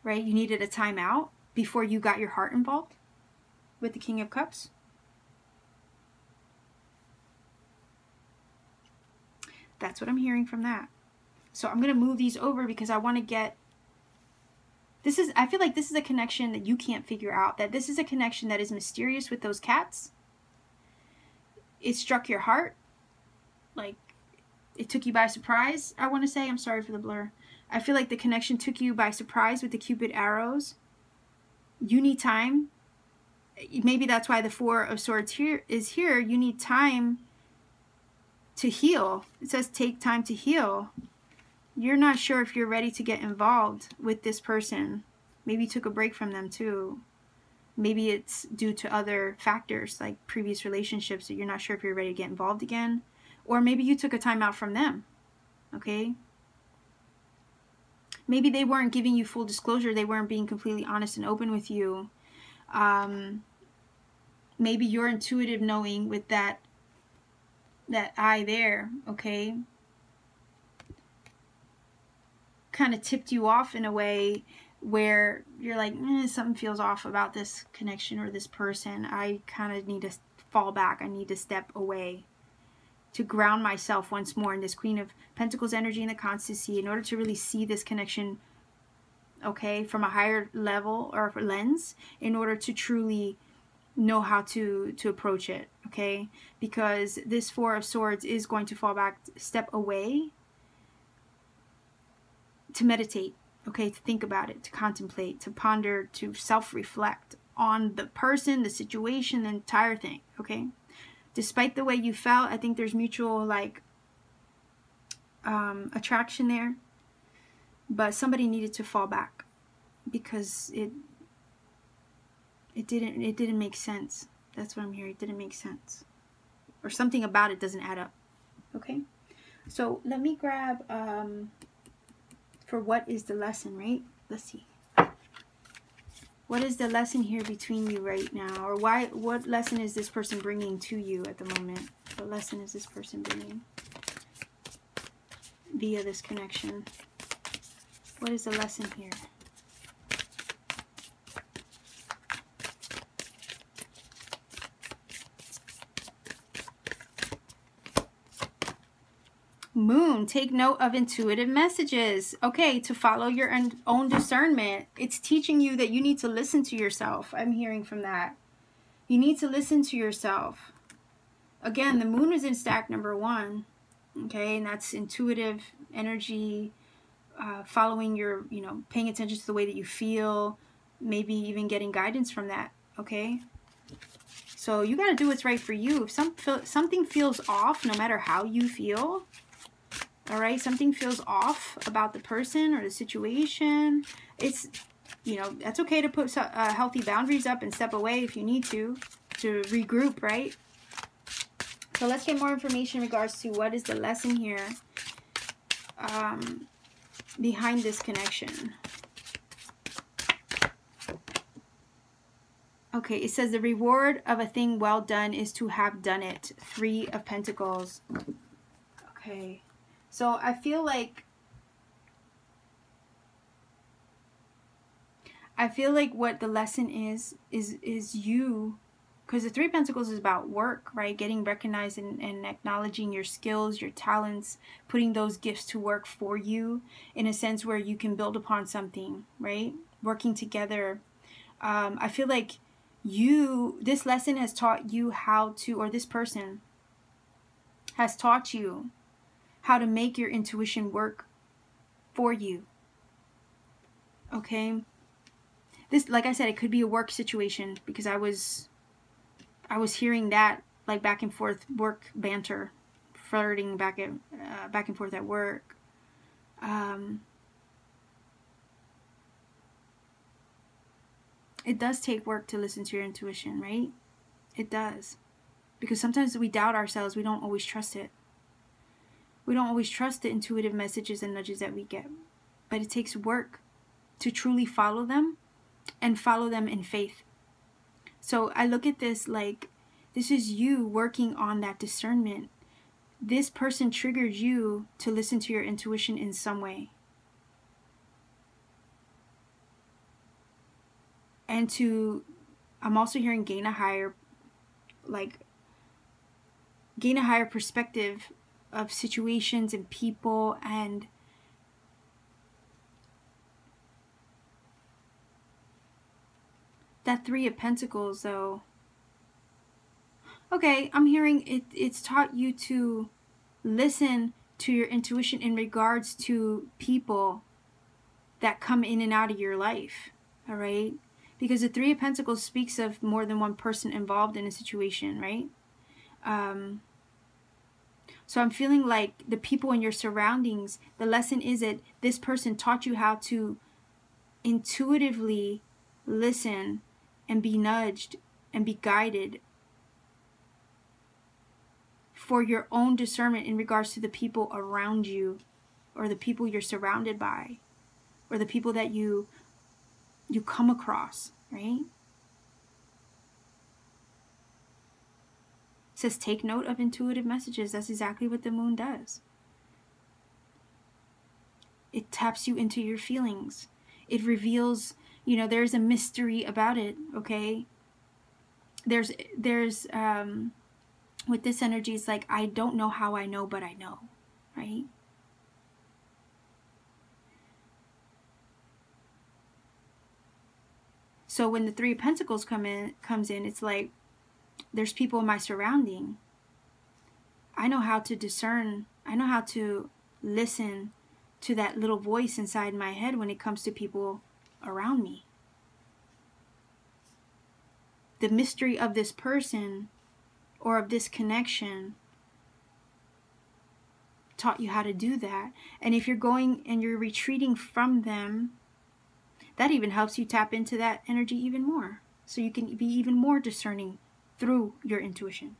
Right? You needed a timeout before you got your heart involved with the King of Cups. That's what I'm hearing from that. So I'm going to move these over because I want to get... This is, I feel like this is a connection that you can't figure out. That this is a connection that is mysterious with those cats. It struck your heart. Like, it took you by surprise, I want to say. I'm sorry for the blur. I feel like the connection took you by surprise with the Cupid arrows. You need time. Maybe that's why the Four of Swords here is here. You need time to heal. It says take time to heal. You're not sure if you're ready to get involved with this person. Maybe you took a break from them too. Maybe it's due to other factors like previous relationships that you're not sure if you're ready to get involved again. Or maybe you took a time out from them. Okay? Maybe they weren't giving you full disclosure. They weren't being completely honest and open with you. Maybe your intuitive knowing with that eye there, okay, kind of tipped you off in a way where you're like, something feels off about this connection or this person. I kind of need to fall back. I need to step away to ground myself once more in this Queen of Pentacles energy and the constancy in order to really see this connection, okay, from a higher level or lens, in order to truly know how to approach it, okay? Because this Four of Swords is going to fall back, step away, to meditate, okay, to think about it, to contemplate, to ponder, to self-reflect on the person, the situation, the entire thing, okay? Despite the way you felt, I think there's mutual, like, attraction there. But somebody needed to fall back because it didn't make sense. That's what I'm hearing. It didn't make sense. Or something about it doesn't add up. Okay? So let me grab for what is the lesson, right? Let's see. What is the lesson here between you right now? Or why? What lesson is this person bringing to you at the moment? What lesson is this person bringing via this connection? What is the lesson here? Moon, take note of intuitive messages. Okay, to follow your own discernment. It's teaching you that you need to listen to yourself. I'm hearing from that. You need to listen to yourself. Again, the moon is in stack number one. Okay, and that's intuitive energy, following your, you know, paying attention to the way that you feel, maybe even getting guidance from that. Okay, so you got to do what's right for you. If something feels off, no matter how you feel, all right, something feels off about the person or the situation, it's, you know, that's okay to put healthy boundaries up and step away if you need to regroup, right? So let's get more information in regards to what is the lesson here behind this connection. Okay, it says the reward of a thing well done is to have done it. 3 of Pentacles. Okay, so I feel like what the lesson is you, because the 3 of Pentacles is about work, right? Getting recognized and acknowledging your skills, your talents, putting those gifts to work for you in a sense where you can build upon something, right? Working together. I feel like this lesson has taught you how to, or this person has taught you how to make your intuition work for you. Okay, this, like I said, it could be a work situation, because I was hearing that, like, back and forth work banter, flirting back and forth at work. It does take work to listen to your intuition, right? It does. Because sometimes we doubt ourselves. We don't always trust it. We don't always trust the intuitive messages and nudges that we get. But it takes work to truly follow them and follow them in faith. So I look at this like, this is you working on that discernment. This person triggers you to listen to your intuition in some way. And to, I'm also hearing gain a higher perspective of situations and people, and that 3 of Pentacles though. Okay, I'm hearing it's taught you to listen to your intuition in regards to people that come in and out of your life, all right? Because the 3 of Pentacles speaks of more than one person involved in a situation, right? So I'm feeling like the people in your surroundings, the lesson is that this person taught you how to intuitively listen and be nudged and be guided for your own discernment in regards to the people around you, or the people you're surrounded by, or the people that you come across, right? It says take note of intuitive messages. That's exactly what the moon does. It taps you into your feelings. It reveals, you know, there's a mystery about it, okay? There's with this energy, it's like, I don't know how I know, but I know, right? So when the 3 of Pentacles comes in, it's like, there's people in my surrounding. I know how to discern. I know how to listen to that little voice inside my head when it comes to people around me. The mystery of this person or of this connection taught you how to do that. And if you're going and you're retreating from them, that even helps you tap into that energy even more. So you can be even more discerning through your intuition.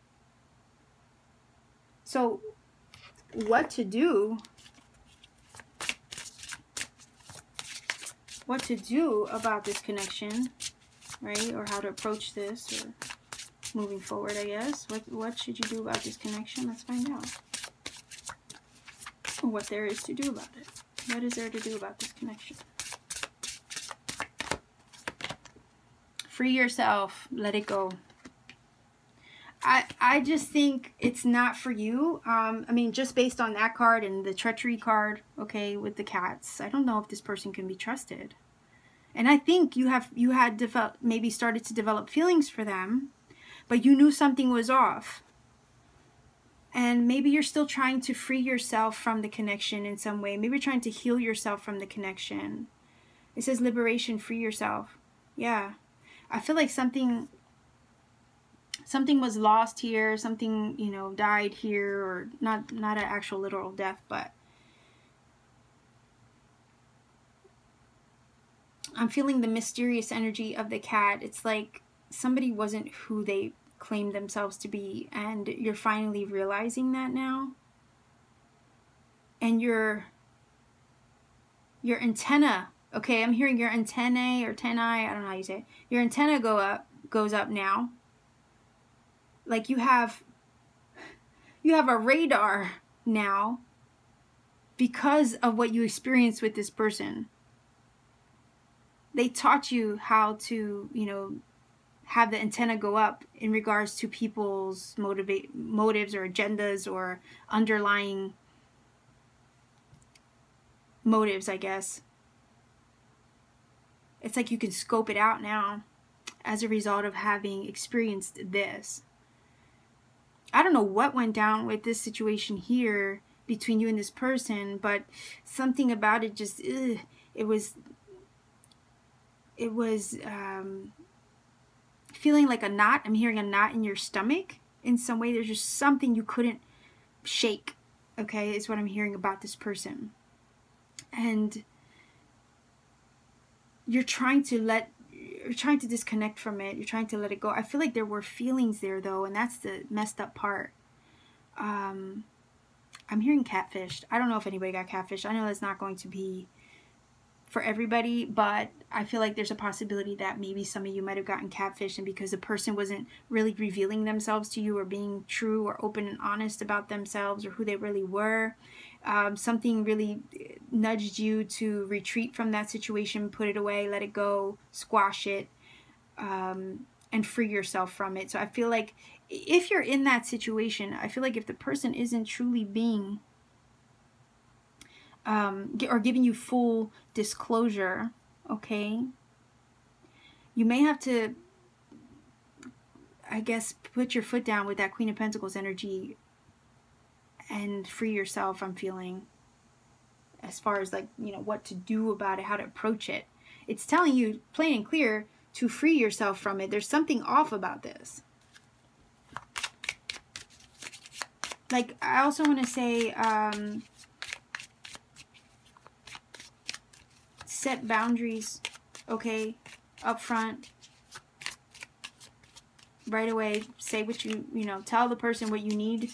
So what to do about this connection, right? Or how to approach this, or moving forward, I guess. What should you do about this connection? Let's find out what there is to do about it. What is there to do about this connection? Free yourself. Let it go. I just think it's not for you. I mean, just based on that card and the treachery card, okay, with the cats, I don't know if this person can be trusted. And I think you had developed, maybe started to develop feelings for them, but you knew something was off. And maybe you're still trying to free yourself from the connection in some way. Maybe you're trying to heal yourself from the connection. It says liberation, free yourself. Yeah. I feel like something was lost here. Something, you know, died here, or not an actual literal death, but I'm feeling the mysterious energy of the cat. It's like somebody wasn't who they claim themselves to be, and you're finally realizing that now, and your antenna, okay, I'm hearing your antennae or tennae, I don't know how you say it. Your antenna goes up now, like you have a radar now because of what you experienced with this person. They taught you how to, you know, have the antenna go up in regards to people's motives or agendas or underlying motives, I guess. It's like you can scope it out now as a result of having experienced this. I don't know what went down with this situation here between you and this person, but something about it just, ugh, it was feeling like a knot. I'm hearing a knot in your stomach in some way. There's just something you couldn't shake, okay, is what I'm hearing about this person. And you're trying to disconnect from it. You're trying to let it go. I feel like there were feelings there though, and that's the messed up part. I'm hearing catfished. I don't know if anybody got catfished. I know that's not going to be for everybody, but I feel like there's a possibility that maybe some of you might have gotten catfished, and because the person wasn't really revealing themselves to you or being true or open and honest about themselves or who they really were, something really nudged you to retreat from that situation, put it away, let it go, squash it, and free yourself from it. So I feel like if you're in that situation, I feel like if the person isn't truly being or giving you full disclosure, okay, you may have to, I guess, put your foot down with that Queen of Pentacles energy and free yourself. I'm feeling, as far as, like, you know, what to do about it, how to approach it. It's telling you plain and clear to free yourself from it. There's something off about this. Like, I also want to say, set boundaries, okay, up front, right away. Say what you know, tell the person what you need,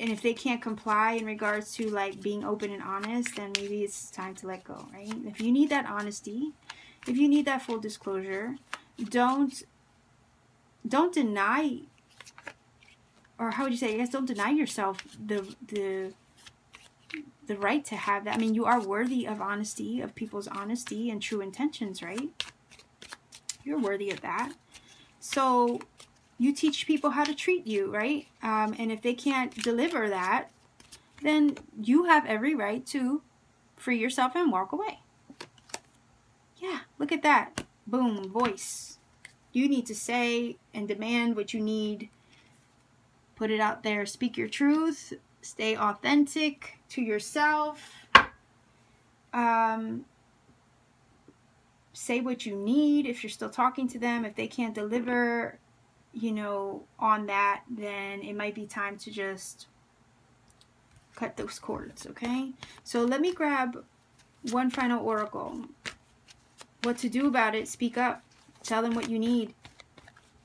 and if they can't comply in regards to, like, being open and honest, then maybe it's time to let go, right? If you need that honesty, if you need that full disclosure, don't deny, or how would you say, I guess, don't deny yourself the right to have that. I mean, you are worthy of honesty, of people's honesty and true intentions, right? You're worthy of that. So you teach people how to treat you, right? And if they can't deliver that, then you have every right to free yourself and walk away. Yeah, look at that. Boom, voice. You need to say and demand what you need. Put it out there. Speak your truth. Stay authentic to yourself. Say what you need if you're still talking to them. If they can't deliver, you know, on that, then it might be time to just cut those cords, okay? So let me grab one final oracle. What to do about it? Speak up. Tell them what you need.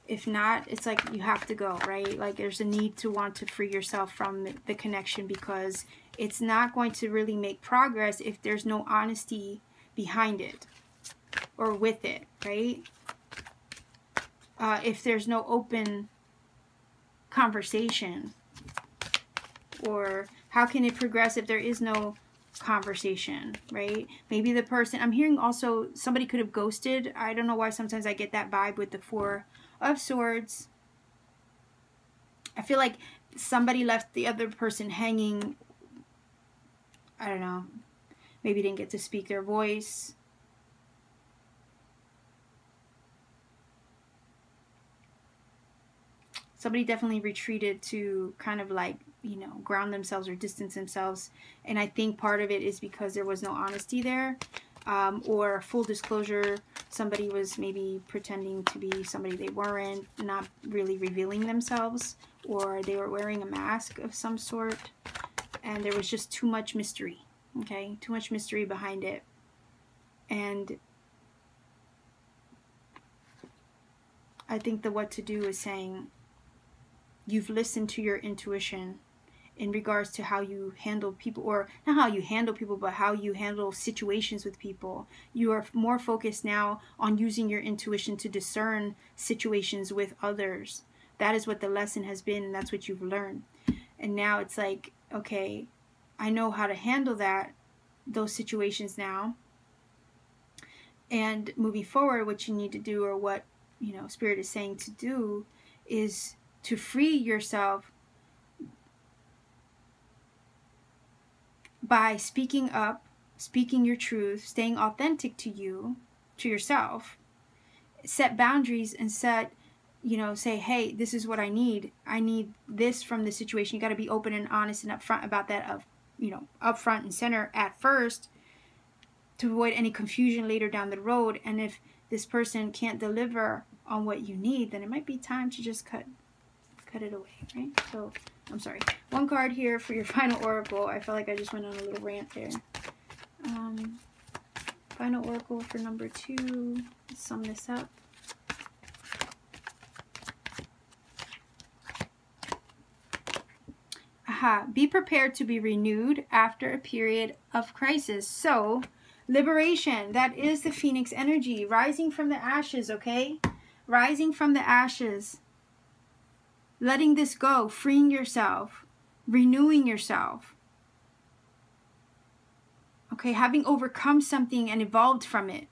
If not, it's like you have to go, right? Like, there's a need to want to free yourself from the connection, because it's not going to really make progress if there's no honesty behind it or with it, right? If there's no open conversation, or how can it progress if there is no conversation, right? Maybe the person, I'm hearing also somebody could have ghosted. I don't know why sometimes I get that vibe with the Four of Swords. I feel like somebody left the other person hanging. I don't know. Maybe didn't get to speak their voice. Somebody definitely retreated to kind of like, you know, ground themselves or distance themselves. And I think part of it is because there was no honesty there, or full disclosure. Somebody was maybe pretending to be somebody they weren't, not really revealing themselves, or they were wearing a mask of some sort. And there was just too much mystery, okay? Too much mystery behind it. And I think the what to do is saying, you've listened to your intuition in regards to how you handle people, or not how you handle people, but how you handle situations with people. You are more focused now on using your intuition to discern situations with others. That is what the lesson has been, and that's what you've learned. And now it's like, okay, I know how to handle those situations now. And moving forward, what you need to do, or what, you know, Spirit is saying to do, is to free yourself by speaking up, speaking your truth, staying authentic to you, to yourself. Set boundaries and set, you know, say, hey, this is what I need. I need this from this situation. You got to be open and honest and upfront about that, you know, upfront and center at first, to avoid any confusion later down the road. And if this person can't deliver on what you need, then it might be time to just cut it away, right? So, I'm sorry. One card here for your final oracle. I felt like I just went on a little rant there. Final oracle for number 2. Let's sum this up. Aha. Be prepared to be renewed after a period of crisis. So, liberation. That is the Phoenix energy. Rising from the ashes, okay? Rising from the ashes. Letting this go, freeing yourself, renewing yourself. Okay, having overcome something and evolved from it.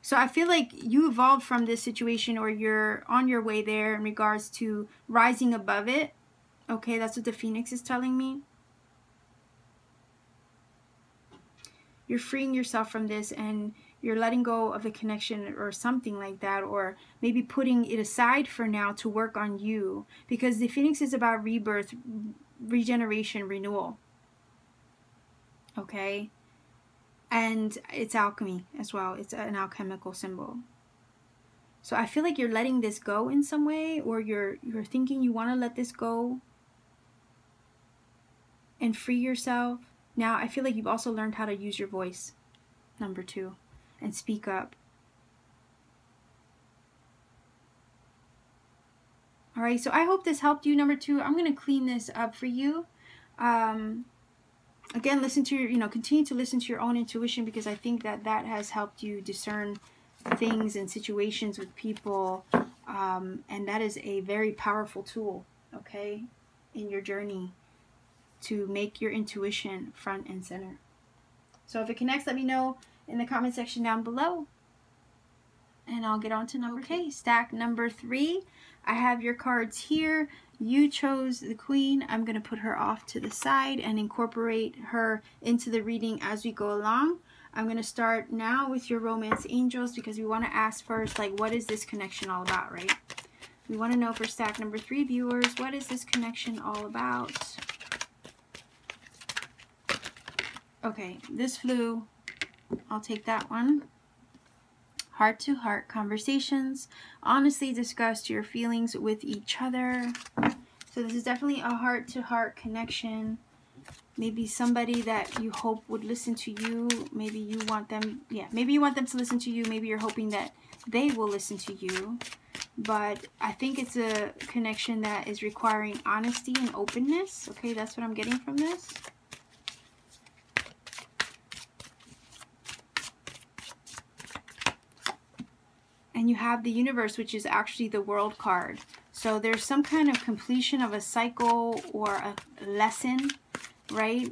So I feel like you evolved from this situation, or you're on your way there in regards to rising above it. Okay, that's what the Phoenix is telling me. You're freeing yourself from this, and you're letting go of the connection or something like that, or maybe putting it aside for now to work on you, because the Phoenix is about rebirth, regeneration, renewal. Okay? And it's alchemy as well. It's an alchemical symbol. So I feel like you're letting this go in some way, or you're thinking you want to let this go and free yourself. Now, I feel like you've also learned how to use your voice, number 2. And speak up. All right, so I hope this helped you, number 2. I'm gonna clean this up for you. Again, listen to your, you know, continue to listen to your own intuition, because I think that that has helped you discern things and situations with people, and that is a very powerful tool, okay, in your journey to make your intuition front and center. So if it connects, let me know in the comment section down below, and I'll get on to number stack number 3. I have your cards here. You chose the Queen. I'm going to put her off to the side and incorporate her into the reading as we go along. I'm going to start now with your romance angels, because we want to ask first, like, what is this connection all about, right? We want to know for stack number 3 viewers, what is this connection all about? Okay, this flew. I'll take that one. Heart-to-heart conversations. Honestly discuss your feelings with each other. So this is definitely a heart-to-heart connection. Maybe somebody that you hope would listen to you. Maybe you want them, maybe you want them to listen to you. Maybe you're hoping that they will listen to you. But I think it's a connection that is requiring honesty and openness. Okay, that's what I'm getting from this. And you have the universe, which is actually the world card. So there's some kind of completion of a cycle or a lesson, right?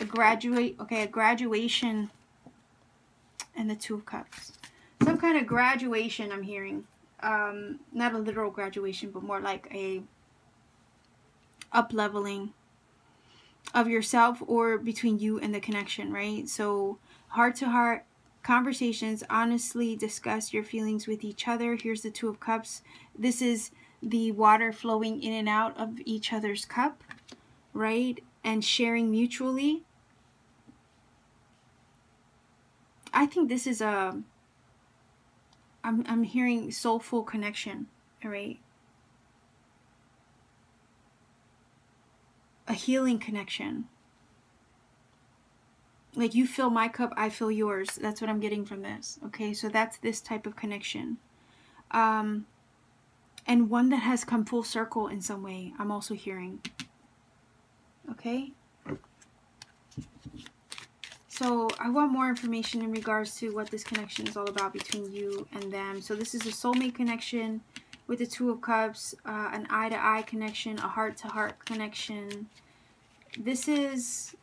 A graduation, and the 2 of cups. Some kind of graduation, I'm hearing. Not a literal graduation, but more like a up-leveling of yourself or between you and the connection, right? So heart-to-heart conversations, honestly discuss your feelings with each other. Here's the Two of Cups. This is the water flowing in and out of each other's cup, right? And sharing mutually. I think this is a, I'm hearing soulful connection, all right? A healing connection. Like, you fill my cup, I fill yours. That's what I'm getting from this. Okay, so that's this type of connection. And one that has come full circle in some way, I'm also hearing. Okay? So I want more information in regards to what this connection is all about between you and them. So this is a soulmate connection with the Two of Cups, an eye-to-eye connection, a heart-to-heart connection. This is,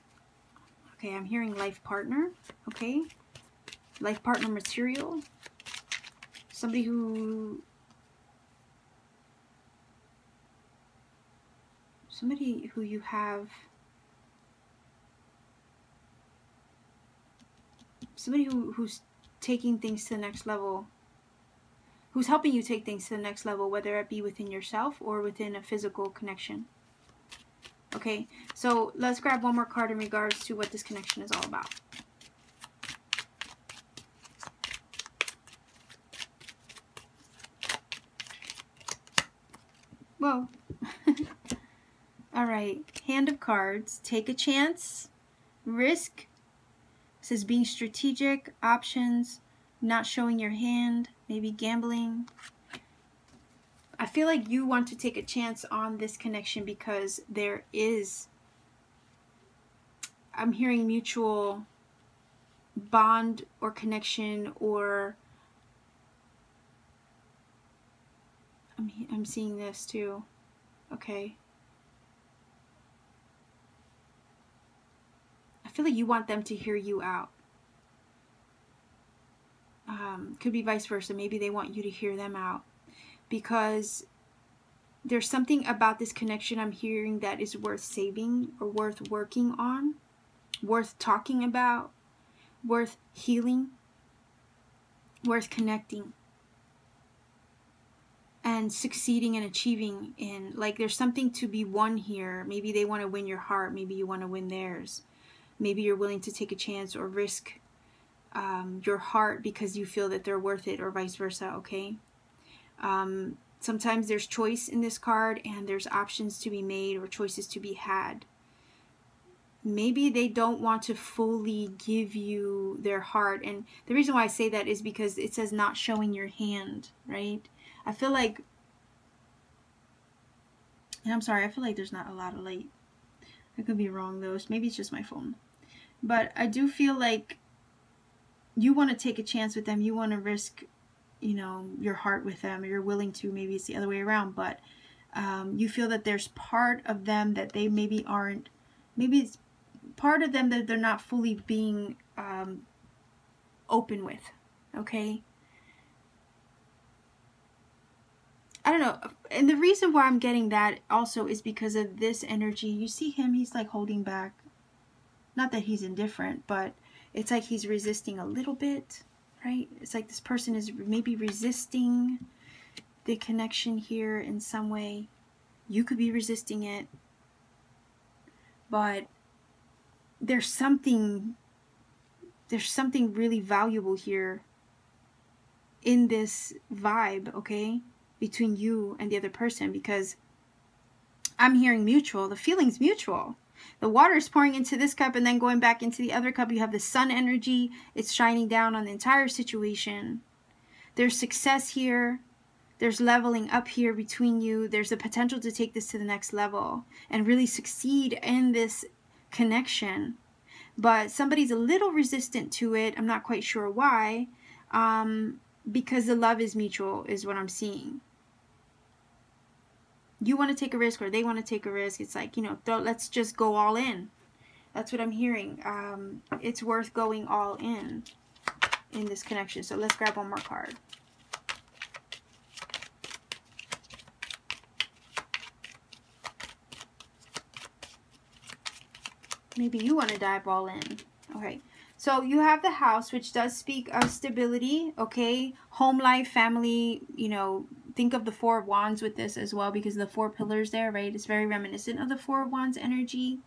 okay, I'm hearing life partner, okay? Life partner material. Somebody who, you have, somebody who's taking things to the next level, who's helping you take things to the next level, whether it be within yourself or within a physical connection. Okay, so let's grab one more card in regards to what this connection is all about. Whoa. All right, Hand of Cards. Take a chance, risk. This is being strategic, options, not showing your hand, maybe gambling. I feel like you want to take a chance on this connection because there is, I'm hearing mutual bond or connection, or I'm seeing this too. Okay. I feel like you want them to hear you out. Could be vice versa. Maybe they want you to hear them out, because there's something about this connection I'm hearing that is worth saving or worth working on, worth talking about, worth healing, worth connecting and succeeding and achieving in. Like, there's something to be won here. Maybe they want to win your heart. Maybe you want to win theirs. Maybe you're willing to take a chance or risk your heart because you feel that they're worth it, or vice versa, okay? Sometimes there's choice in this card, and there's options to be made or choices to be had. Maybe they don't want to fully give you their heart. And the reason why I say that is because it says not showing your hand, right? I feel like, and I'm sorry, I feel like there's not a lot of light. I could be wrong though. Maybe it's just my phone. But I do feel like you want to take a chance with them. You want to risk, you know, your heart with them. Or you're willing to. Maybe it's the other way around. But you feel that there's part of them that they maybe aren't. Maybe it's part of them that they're not fully being open with. Okay? I don't know, and the reason why I'm getting that also is because of this energy. You see him, he's like holding back. Not that he's indifferent, but it's like he's resisting a little bit, right? It's like this person is maybe resisting the connection here in some way. You could be resisting it, but there's something really valuable here in this vibe, okay? Between you and the other person, because I'm hearing mutual. The feeling's mutual. The water is pouring into this cup and then going back into the other cup. You have the sun energy. It's shining down on the entire situation. There's success here. There's leveling up here between you. There's the potential to take this to the next level and really succeed in this connection. But somebody's a little resistant to it. I'm not quite sure why. Because the love is mutual is what I'm seeing. You want to take a risk, or they want to take a risk. It's like, you know, let's just go all in. That's what I'm hearing. It's worth going all in this connection. So let's grab one more card. maybe you want to dive all in. Okay, so you have the house, which does speak of stability, okay? Home life, family, you know, think of the Four of Wands with this as well, because the four pillars there, right? It's very reminiscent of the Four of Wands energy.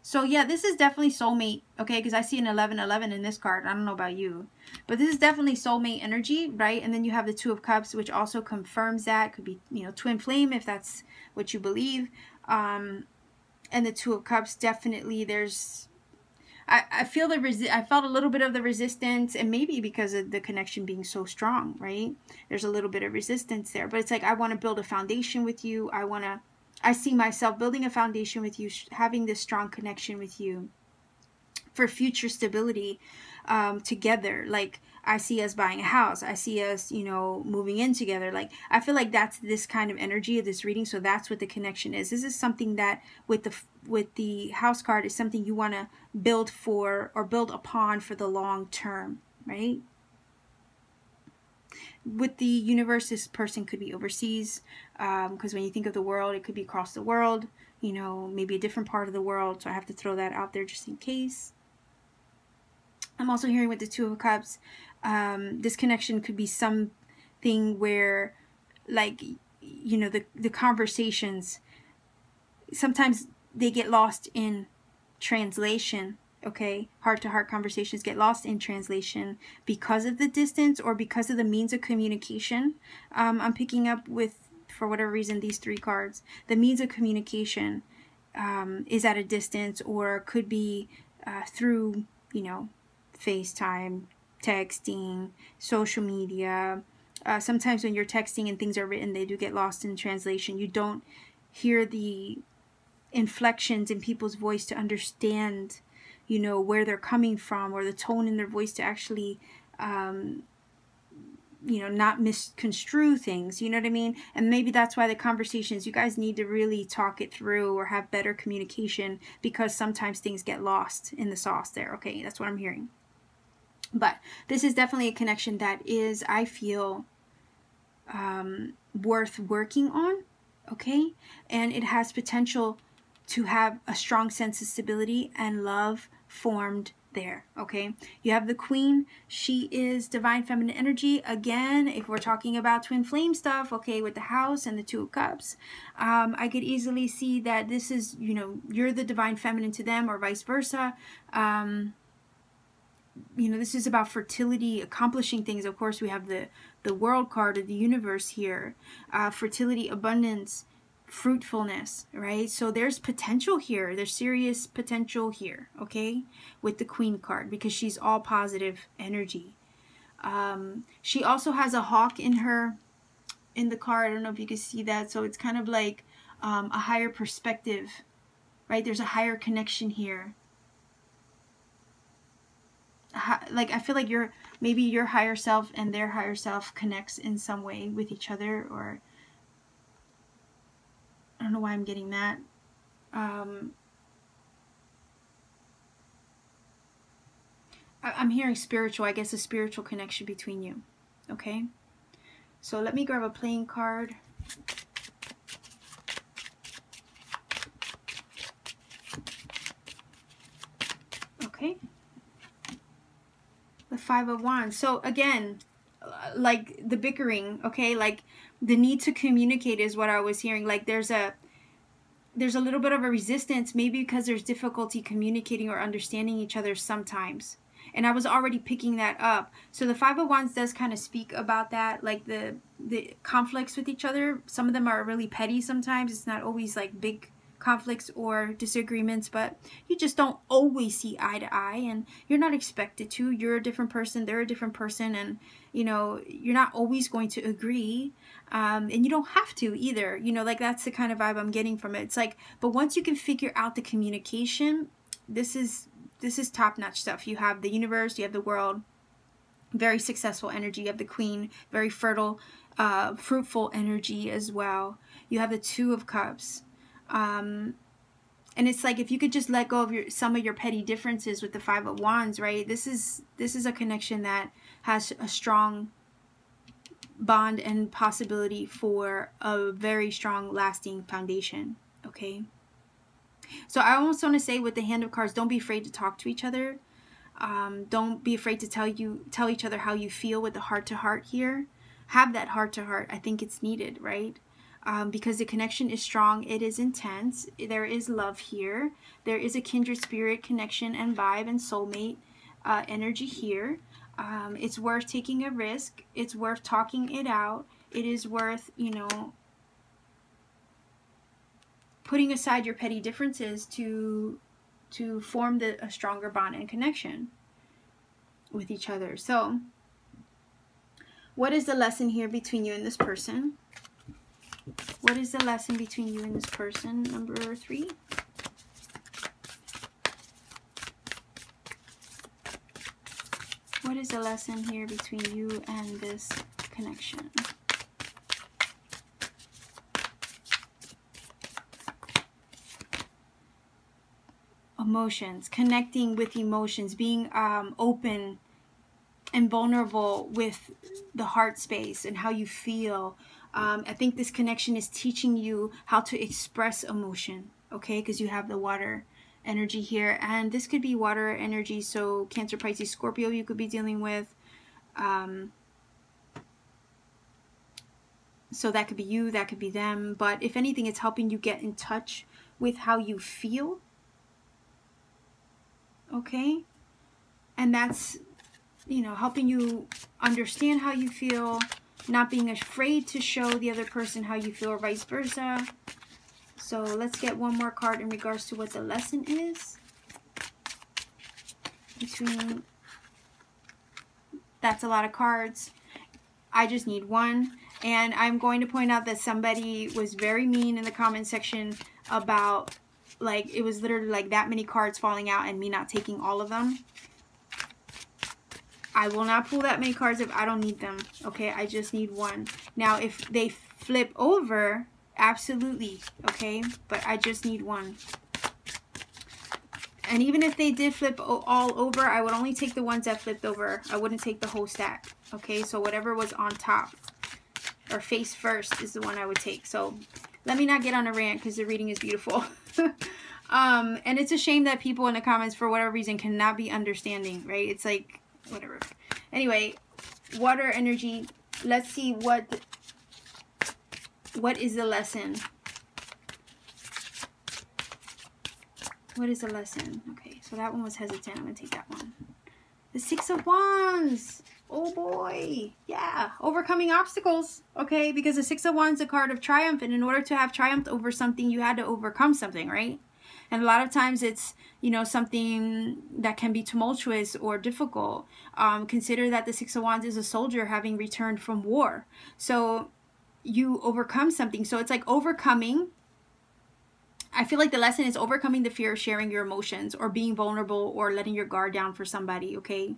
So yeah, this is definitely soulmate, okay? Because I see an 11-11 in this card. I don't know about you, but this is definitely soulmate energy, right? And then you have the Two of Cups, which also confirms that. Could be, you know, twin flame if that's what you believe. And the Two of Cups, definitely there's... I felt a little bit of the resistance, and maybe because of the connection being so strong, right? There's a little bit of resistance there, but it's like, I want to build a foundation with you. I see myself building a foundation with you, having this strong connection with you for future stability together. Like, I see us buying a house. I see us, you know, moving in together. Like, I feel like that's this kind of energy of this reading. So that's what the connection is. This is something that with the house card is something you want to build for or build upon for the long term, right? With the universe, this person could be overseas, because when you think of the world, it could be across the world, you know, maybe a different part of the world. So I have to throw that out there just in case. I'm also hearing with the Two of Cups, this connection could be something where, like, you know, the conversations, sometimes they get lost in translation. Okay, heart-to-heart conversations get lost in translation because of the distance or because of the means of communication. I'm picking up with, for whatever reason, these three cards. The means of communication is at a distance, or could be through, you know, FaceTime, texting, social media. Sometimes when you're texting and things are written, they do get lost in translation. You don't hear the inflections in people's voice to understand, you know, where they're coming from, or the tone in their voice to actually, you know, not misconstrue things, you know what I mean? And maybe that's why the conversations, you guys need to really talk it through or have better communication, because sometimes things get lost in the sauce there. Okay, that's what I'm hearing. But this is definitely a connection that is, I feel, worth working on, okay? And it has potential to have a strong sense of stability and love formed there, okay? You have the Queen. She is divine feminine energy. Again, if we're talking about twin flame stuff, okay, with the house and the Two of Cups, I could easily see that this is, you know, you're the divine feminine to them, or vice versa. You know, this is about fertility, accomplishing things. Of course, we have the world card of the universe here. Fertility, abundance, fruitfulness, right? So there's potential here. There's serious potential here, okay, with the Queen card, because she's all positive energy. She also has a hawk in her, in the card. I don't know if you can see that. So it's kind of like a higher perspective, right? There's a higher connection here. Like, I feel like you're, maybe your higher self and their higher self connects in some way with each other, or I don't know why I'm getting that. I'm hearing spiritual, I guess a spiritual connection between you, okay? So let me grab a playing card. Okay. The Five of Wands. So again, like the bickering, okay? Like, the need to communicate is what I was hearing. Like, there's a little bit of a resistance, maybe because there's difficulty communicating or understanding each other sometimes. And I was already picking that up. So the Five of Wands does kind of speak about that, like the conflicts with each other. Some of them are really petty sometimes. It's not always like big conflicts or disagreements, but you just don't always see eye to eye, and you're not expected to. You're a different person, they're a different person, and, you know, you're not always going to agree, and you don't have to either, you know. Like, that's the kind of vibe I'm getting from it. It's like, but once you can figure out the communication, this is top-notch stuff. You have the universe, you have the world, very successful energy. You have the Queen, very fertile, fruitful energy as well. You have the Two of Cups. And it's like, if you could just let go of some of your petty differences with the Five of Wands, right? This is a connection that has a strong bond and possibility for a very strong lasting foundation, okay? So I almost want to say with the hand of cards, don't be afraid to talk to each other. Don't be afraid to tell each other how you feel with the heart-to-heart here. Have that heart-to-heart. I think it's needed, right? Because the connection is strong. It is intense. There is love here. There is a kindred spirit connection and vibe and soulmate energy here. It's worth taking a risk. It's worth talking it out. It is worth, you know, putting aside your petty differences to form a stronger bond and connection with each other. So, what is the lesson here between you and this person? What is the lesson between you and this person, number 3? What is the lesson here between you and this connection? Emotions, connecting with emotions, being open and vulnerable with the heart space and how you feel. I think this connection is teaching you how to express emotion, okay? Because you have the water energy here, and this could be water energy, so Cancer, Pisces, Scorpio you could be dealing with. So that could be you, that could be them, but if anything, it's helping you get in touch with how you feel, okay? And that's, you know, helping you understand how you feel, not being afraid to show the other person how you feel or vice versa. So let's get one more card in regards to what the lesson is between. That's a lot of cards. I just need one. And I'm going to point out that somebody was very mean in the comment section about, like, it was literally like that many cards falling out and me not taking all of them. I will not pull that many cards if I don't need them, okay? I just need one. Now, if they flip over, absolutely, okay? But I just need one. And even if they did flip all over, I would only take the ones that flipped over. I wouldn't take the whole stack, okay? So whatever was on top or face first is the one I would take. So let me not get on a rant because the reading is beautiful. And it's a shame that people in the comments, for whatever reason, cannot be understanding, right? It's like, whatever. Anyway, water energy, let's see what is the lesson. What is the lesson? Okay, so that one was hesitant. I'm gonna take that one. The 6 of Wands. Oh boy. Yeah, overcoming obstacles. Okay, because the 6 of Wands is a card of triumph, and in order to have triumphed over something, you had to overcome something, right? And a lot of times it's, you know, something that can be tumultuous or difficult. Consider that the 6 of Wands is a soldier having returned from war. So you overcome something. So it's like overcoming. I feel like the lesson is overcoming the fear of sharing your emotions or being vulnerable or letting your guard down for somebody, okay?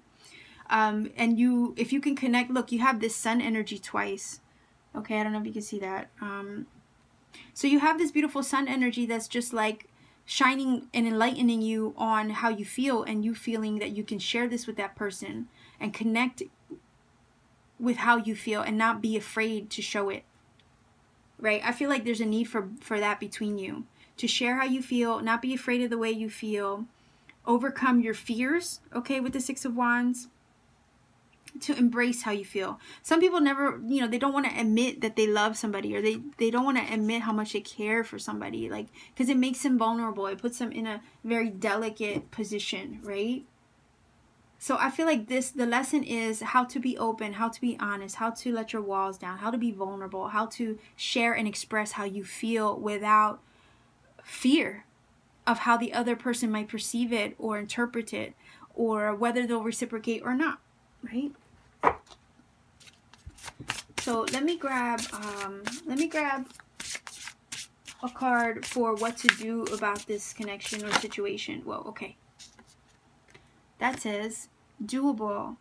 And you, if you can connect, look, you have this sun energy twice. Okay, I don't know if you can see that. So you have this beautiful sun energy that's just like shining and enlightening you on how you feel, and you feeling that you can share this with that person and connect with how you feel and not be afraid to show it, right? I feel like there's a need for that between you, to share how you feel, not be afraid of the way you feel, overcome your fears, okay, with the 6 of Wands, to embrace how you feel. Some people never, you know, they don't want to admit that they love somebody, or they don't want to admit how much they care for somebody, like, because it makes them vulnerable. It puts them in a very delicate position, right? So I feel like this, the lesson is how to be open, how to be honest, how to let your walls down, how to be vulnerable, how to share and express how you feel without fear of how the other person might perceive it or interpret it, or whether they'll reciprocate or not, right? So let me grab a card for what to do about this connection or situation. Whoa, okay. That says doable.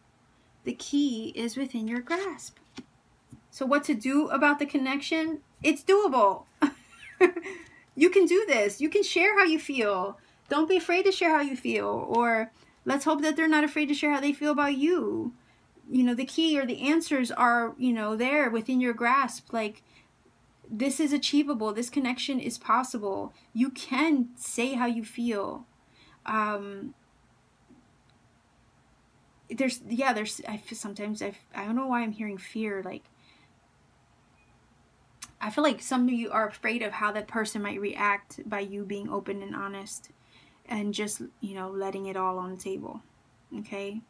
The key is within your grasp. So what to do about the connection? It's doable. You can do this. You can share how you feel. Don't be afraid to share how you feel, or let's hope that they're not afraid to share how they feel about you. You know, the key or the answers are, you know, there within your grasp. Like, This is achievable. This connection is possible. You can say how you feel. I don't know why I'm hearing fear. Like, I feel like some of you are afraid of how that person might react by you being open and honest and just, you know, letting it all on the table. Okay.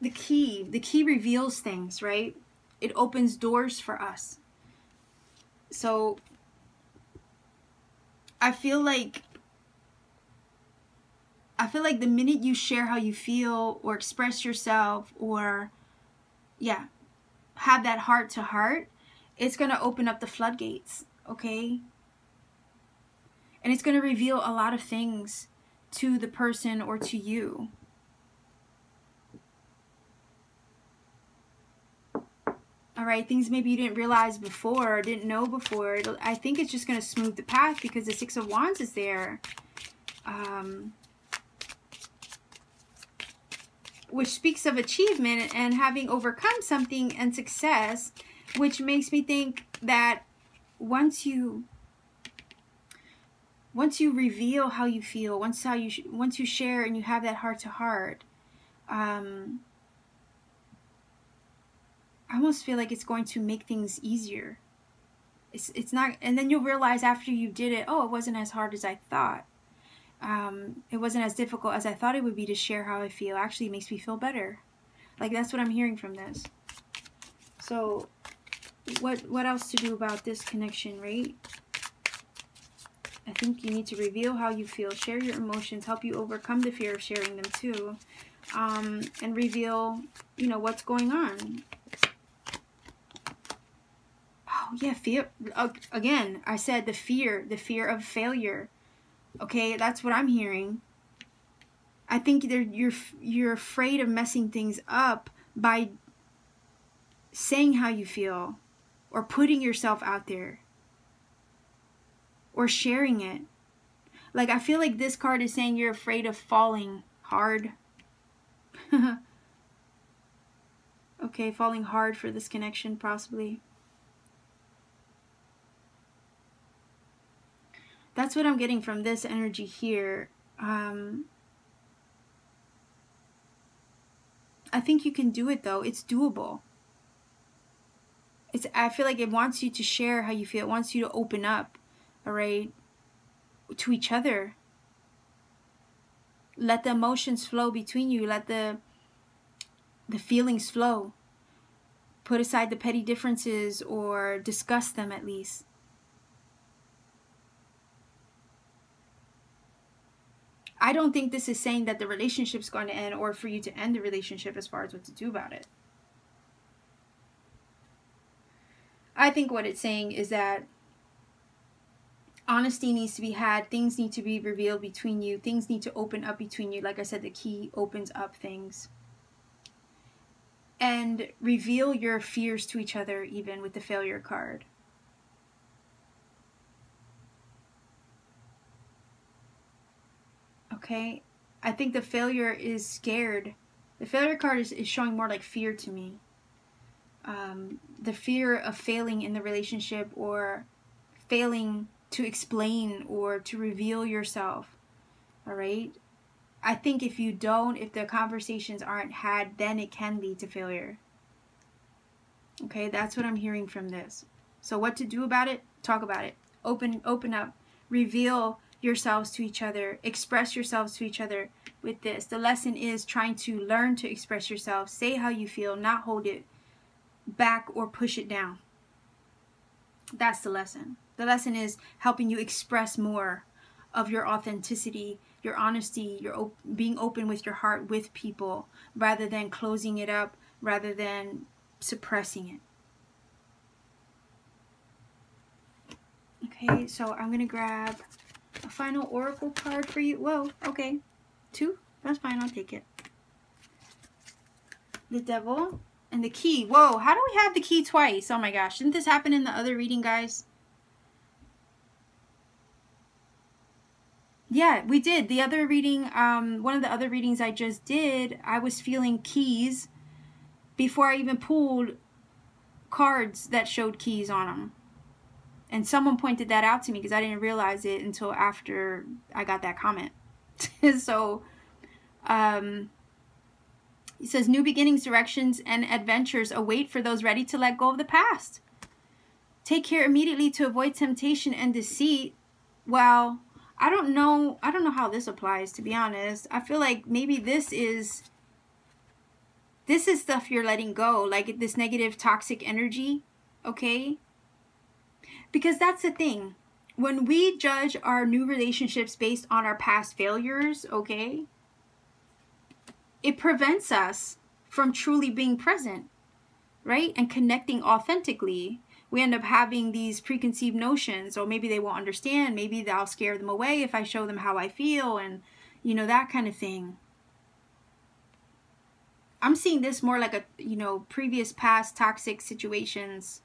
The key reveals things, right? It opens doors for us. So I feel like the minute you share how you feel or express yourself or, yeah, have that heart to heart, it's going to open up the floodgates, okay? And it's going to reveal a lot of things to the person or to you. All right, things maybe you didn't realize before or didn't know before. I think it's just going to smooth the path because the Six of Wands is there. Which speaks of achievement and having overcome something and success, which makes me think that once you reveal how you feel, once you share and you have that heart to heart, I almost feel like it's going to make things easier. It's not, and then you'll realize after you did it, oh, it wasn't as hard as I thought. It wasn't as difficult as I thought it would be to share how I feel. Actually, it makes me feel better. Like, that's what I'm hearing from this. So what else to do about this connection, right? I think you need to reveal how you feel, share your emotions, help you overcome the fear of sharing them too, and reveal, you know, what's going on. Oh yeah, fear. Again, I said the fear of failure. Okay, that's what I'm hearing. I think you're afraid of messing things up by saying how you feel or putting yourself out there or sharing it. Like, I feel like this card is saying you're afraid of falling hard. Okay, falling hard for this connection possibly. That's what I'm getting from this energy here. I think you can do it though. It's doable. I feel like it wants you to share how you feel. It wants you to open up, all right, to each other. Let the emotions flow between you. Let the feelings flow. Put aside the petty differences or discuss them at least. I don't think this is saying that the relationship's going to end or for you to end the relationship as far as what to do about it. I think what it's saying is that honesty needs to be had. Things need to be revealed between you. Things need to open up between you. Like I said, the key opens up things. And reveal your fears to each other, even with the failure card. Okay, I think the failure is scared. The failure card is showing more like fear to me. The fear of failing in the relationship or failing to explain or to reveal yourself. All right, I think if the conversations aren't had, then it can lead to failure. Okay, that's what I'm hearing from this. So what to do about it? Talk about it. Open up. Reveal yourselves to each other. Express yourselves to each other with this. The lesson is trying to learn to express yourself. Say how you feel, not hold it back or push it down. That's the lesson. The lesson is helping you express more of your authenticity, your honesty, your being open with your heart with people rather than closing it up, rather than suppressing it. Okay, so I'm going to grab a final oracle card for you. Whoa, okay. 2? That's fine, I'll take it. The Devil and the Key. Whoa, how do we have the Key twice? Oh my gosh, didn't this happen in the other reading, guys? Yeah, we did. The other reading, one of the other readings I just did, I was feeling keys before I even pulled cards that showed keys on them. And someone pointed that out to me because I didn't realize it until after I got that comment. So, he says, new beginnings, directions, and adventures await for those ready to let go of the past. Take care immediately to avoid temptation and deceit. Well, I don't know how this applies, to be honest. I feel like maybe this is stuff you're letting go, like this negative, toxic energy, okay? Because that's the thing. When we judge our new relationships based on our past failures, okay, it prevents us from truly being present, right? And connecting authentically. We end up having these preconceived notions, or maybe they won't understand, maybe I'll scare them away if I show them how I feel, and, you know, that kind of thing. I'm seeing this more like a, you know, previous past toxic situations.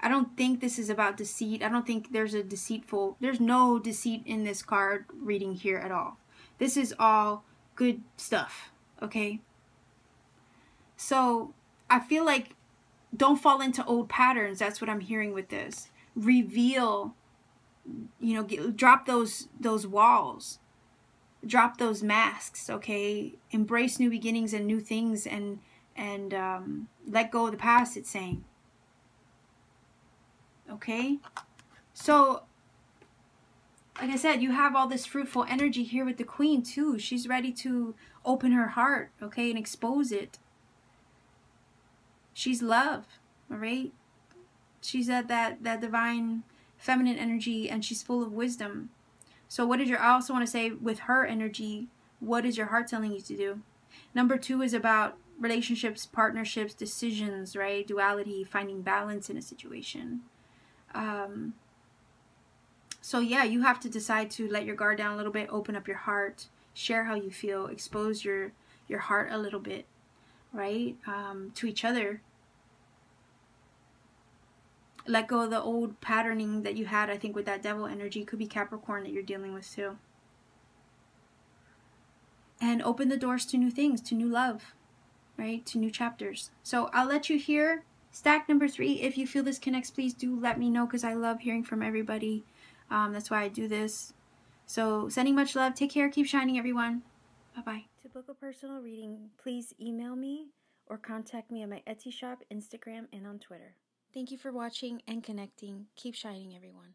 I don't think this is about deceit. I don't think there's no deceit in this card reading here at all. This is all good stuff, okay? So I feel like don't fall into old patterns. That's what I'm hearing with this. Reveal, you know, drop those walls. Drop those masks, okay? Embrace new beginnings and new things, and let go of the past, it's saying. Okay, so like I said, you have all this fruitful energy here with the Queen too. She's ready to open her heart, okay, and expose it. She's love, all right? She's at that divine feminine energy, and she's full of wisdom. So what is your, I also want to say with her energy, what is your heart telling you to do? Number two is about relationships, partnerships, decisions, right? Duality, finding balance in a situation. So yeah, you have to decide to let your guard down a little bit, open up your heart, share how you feel, expose your heart a little bit, right? To each other. Let go of the old patterning that you had, I think, with that devil energy. It could be Capricorn that you're dealing with too. And open the doors to new things, to new love, right? To new chapters. So I'll let you hear stack number 3. If you feel this connects, please do let me know, because I love hearing from everybody. That's why I do this. So sending much love. Take care. Keep shining, everyone. Bye-bye. To book a personal reading, please email me or contact me at my Etsy shop, Instagram, and on Twitter. Thank you for watching and connecting. Keep shining, everyone.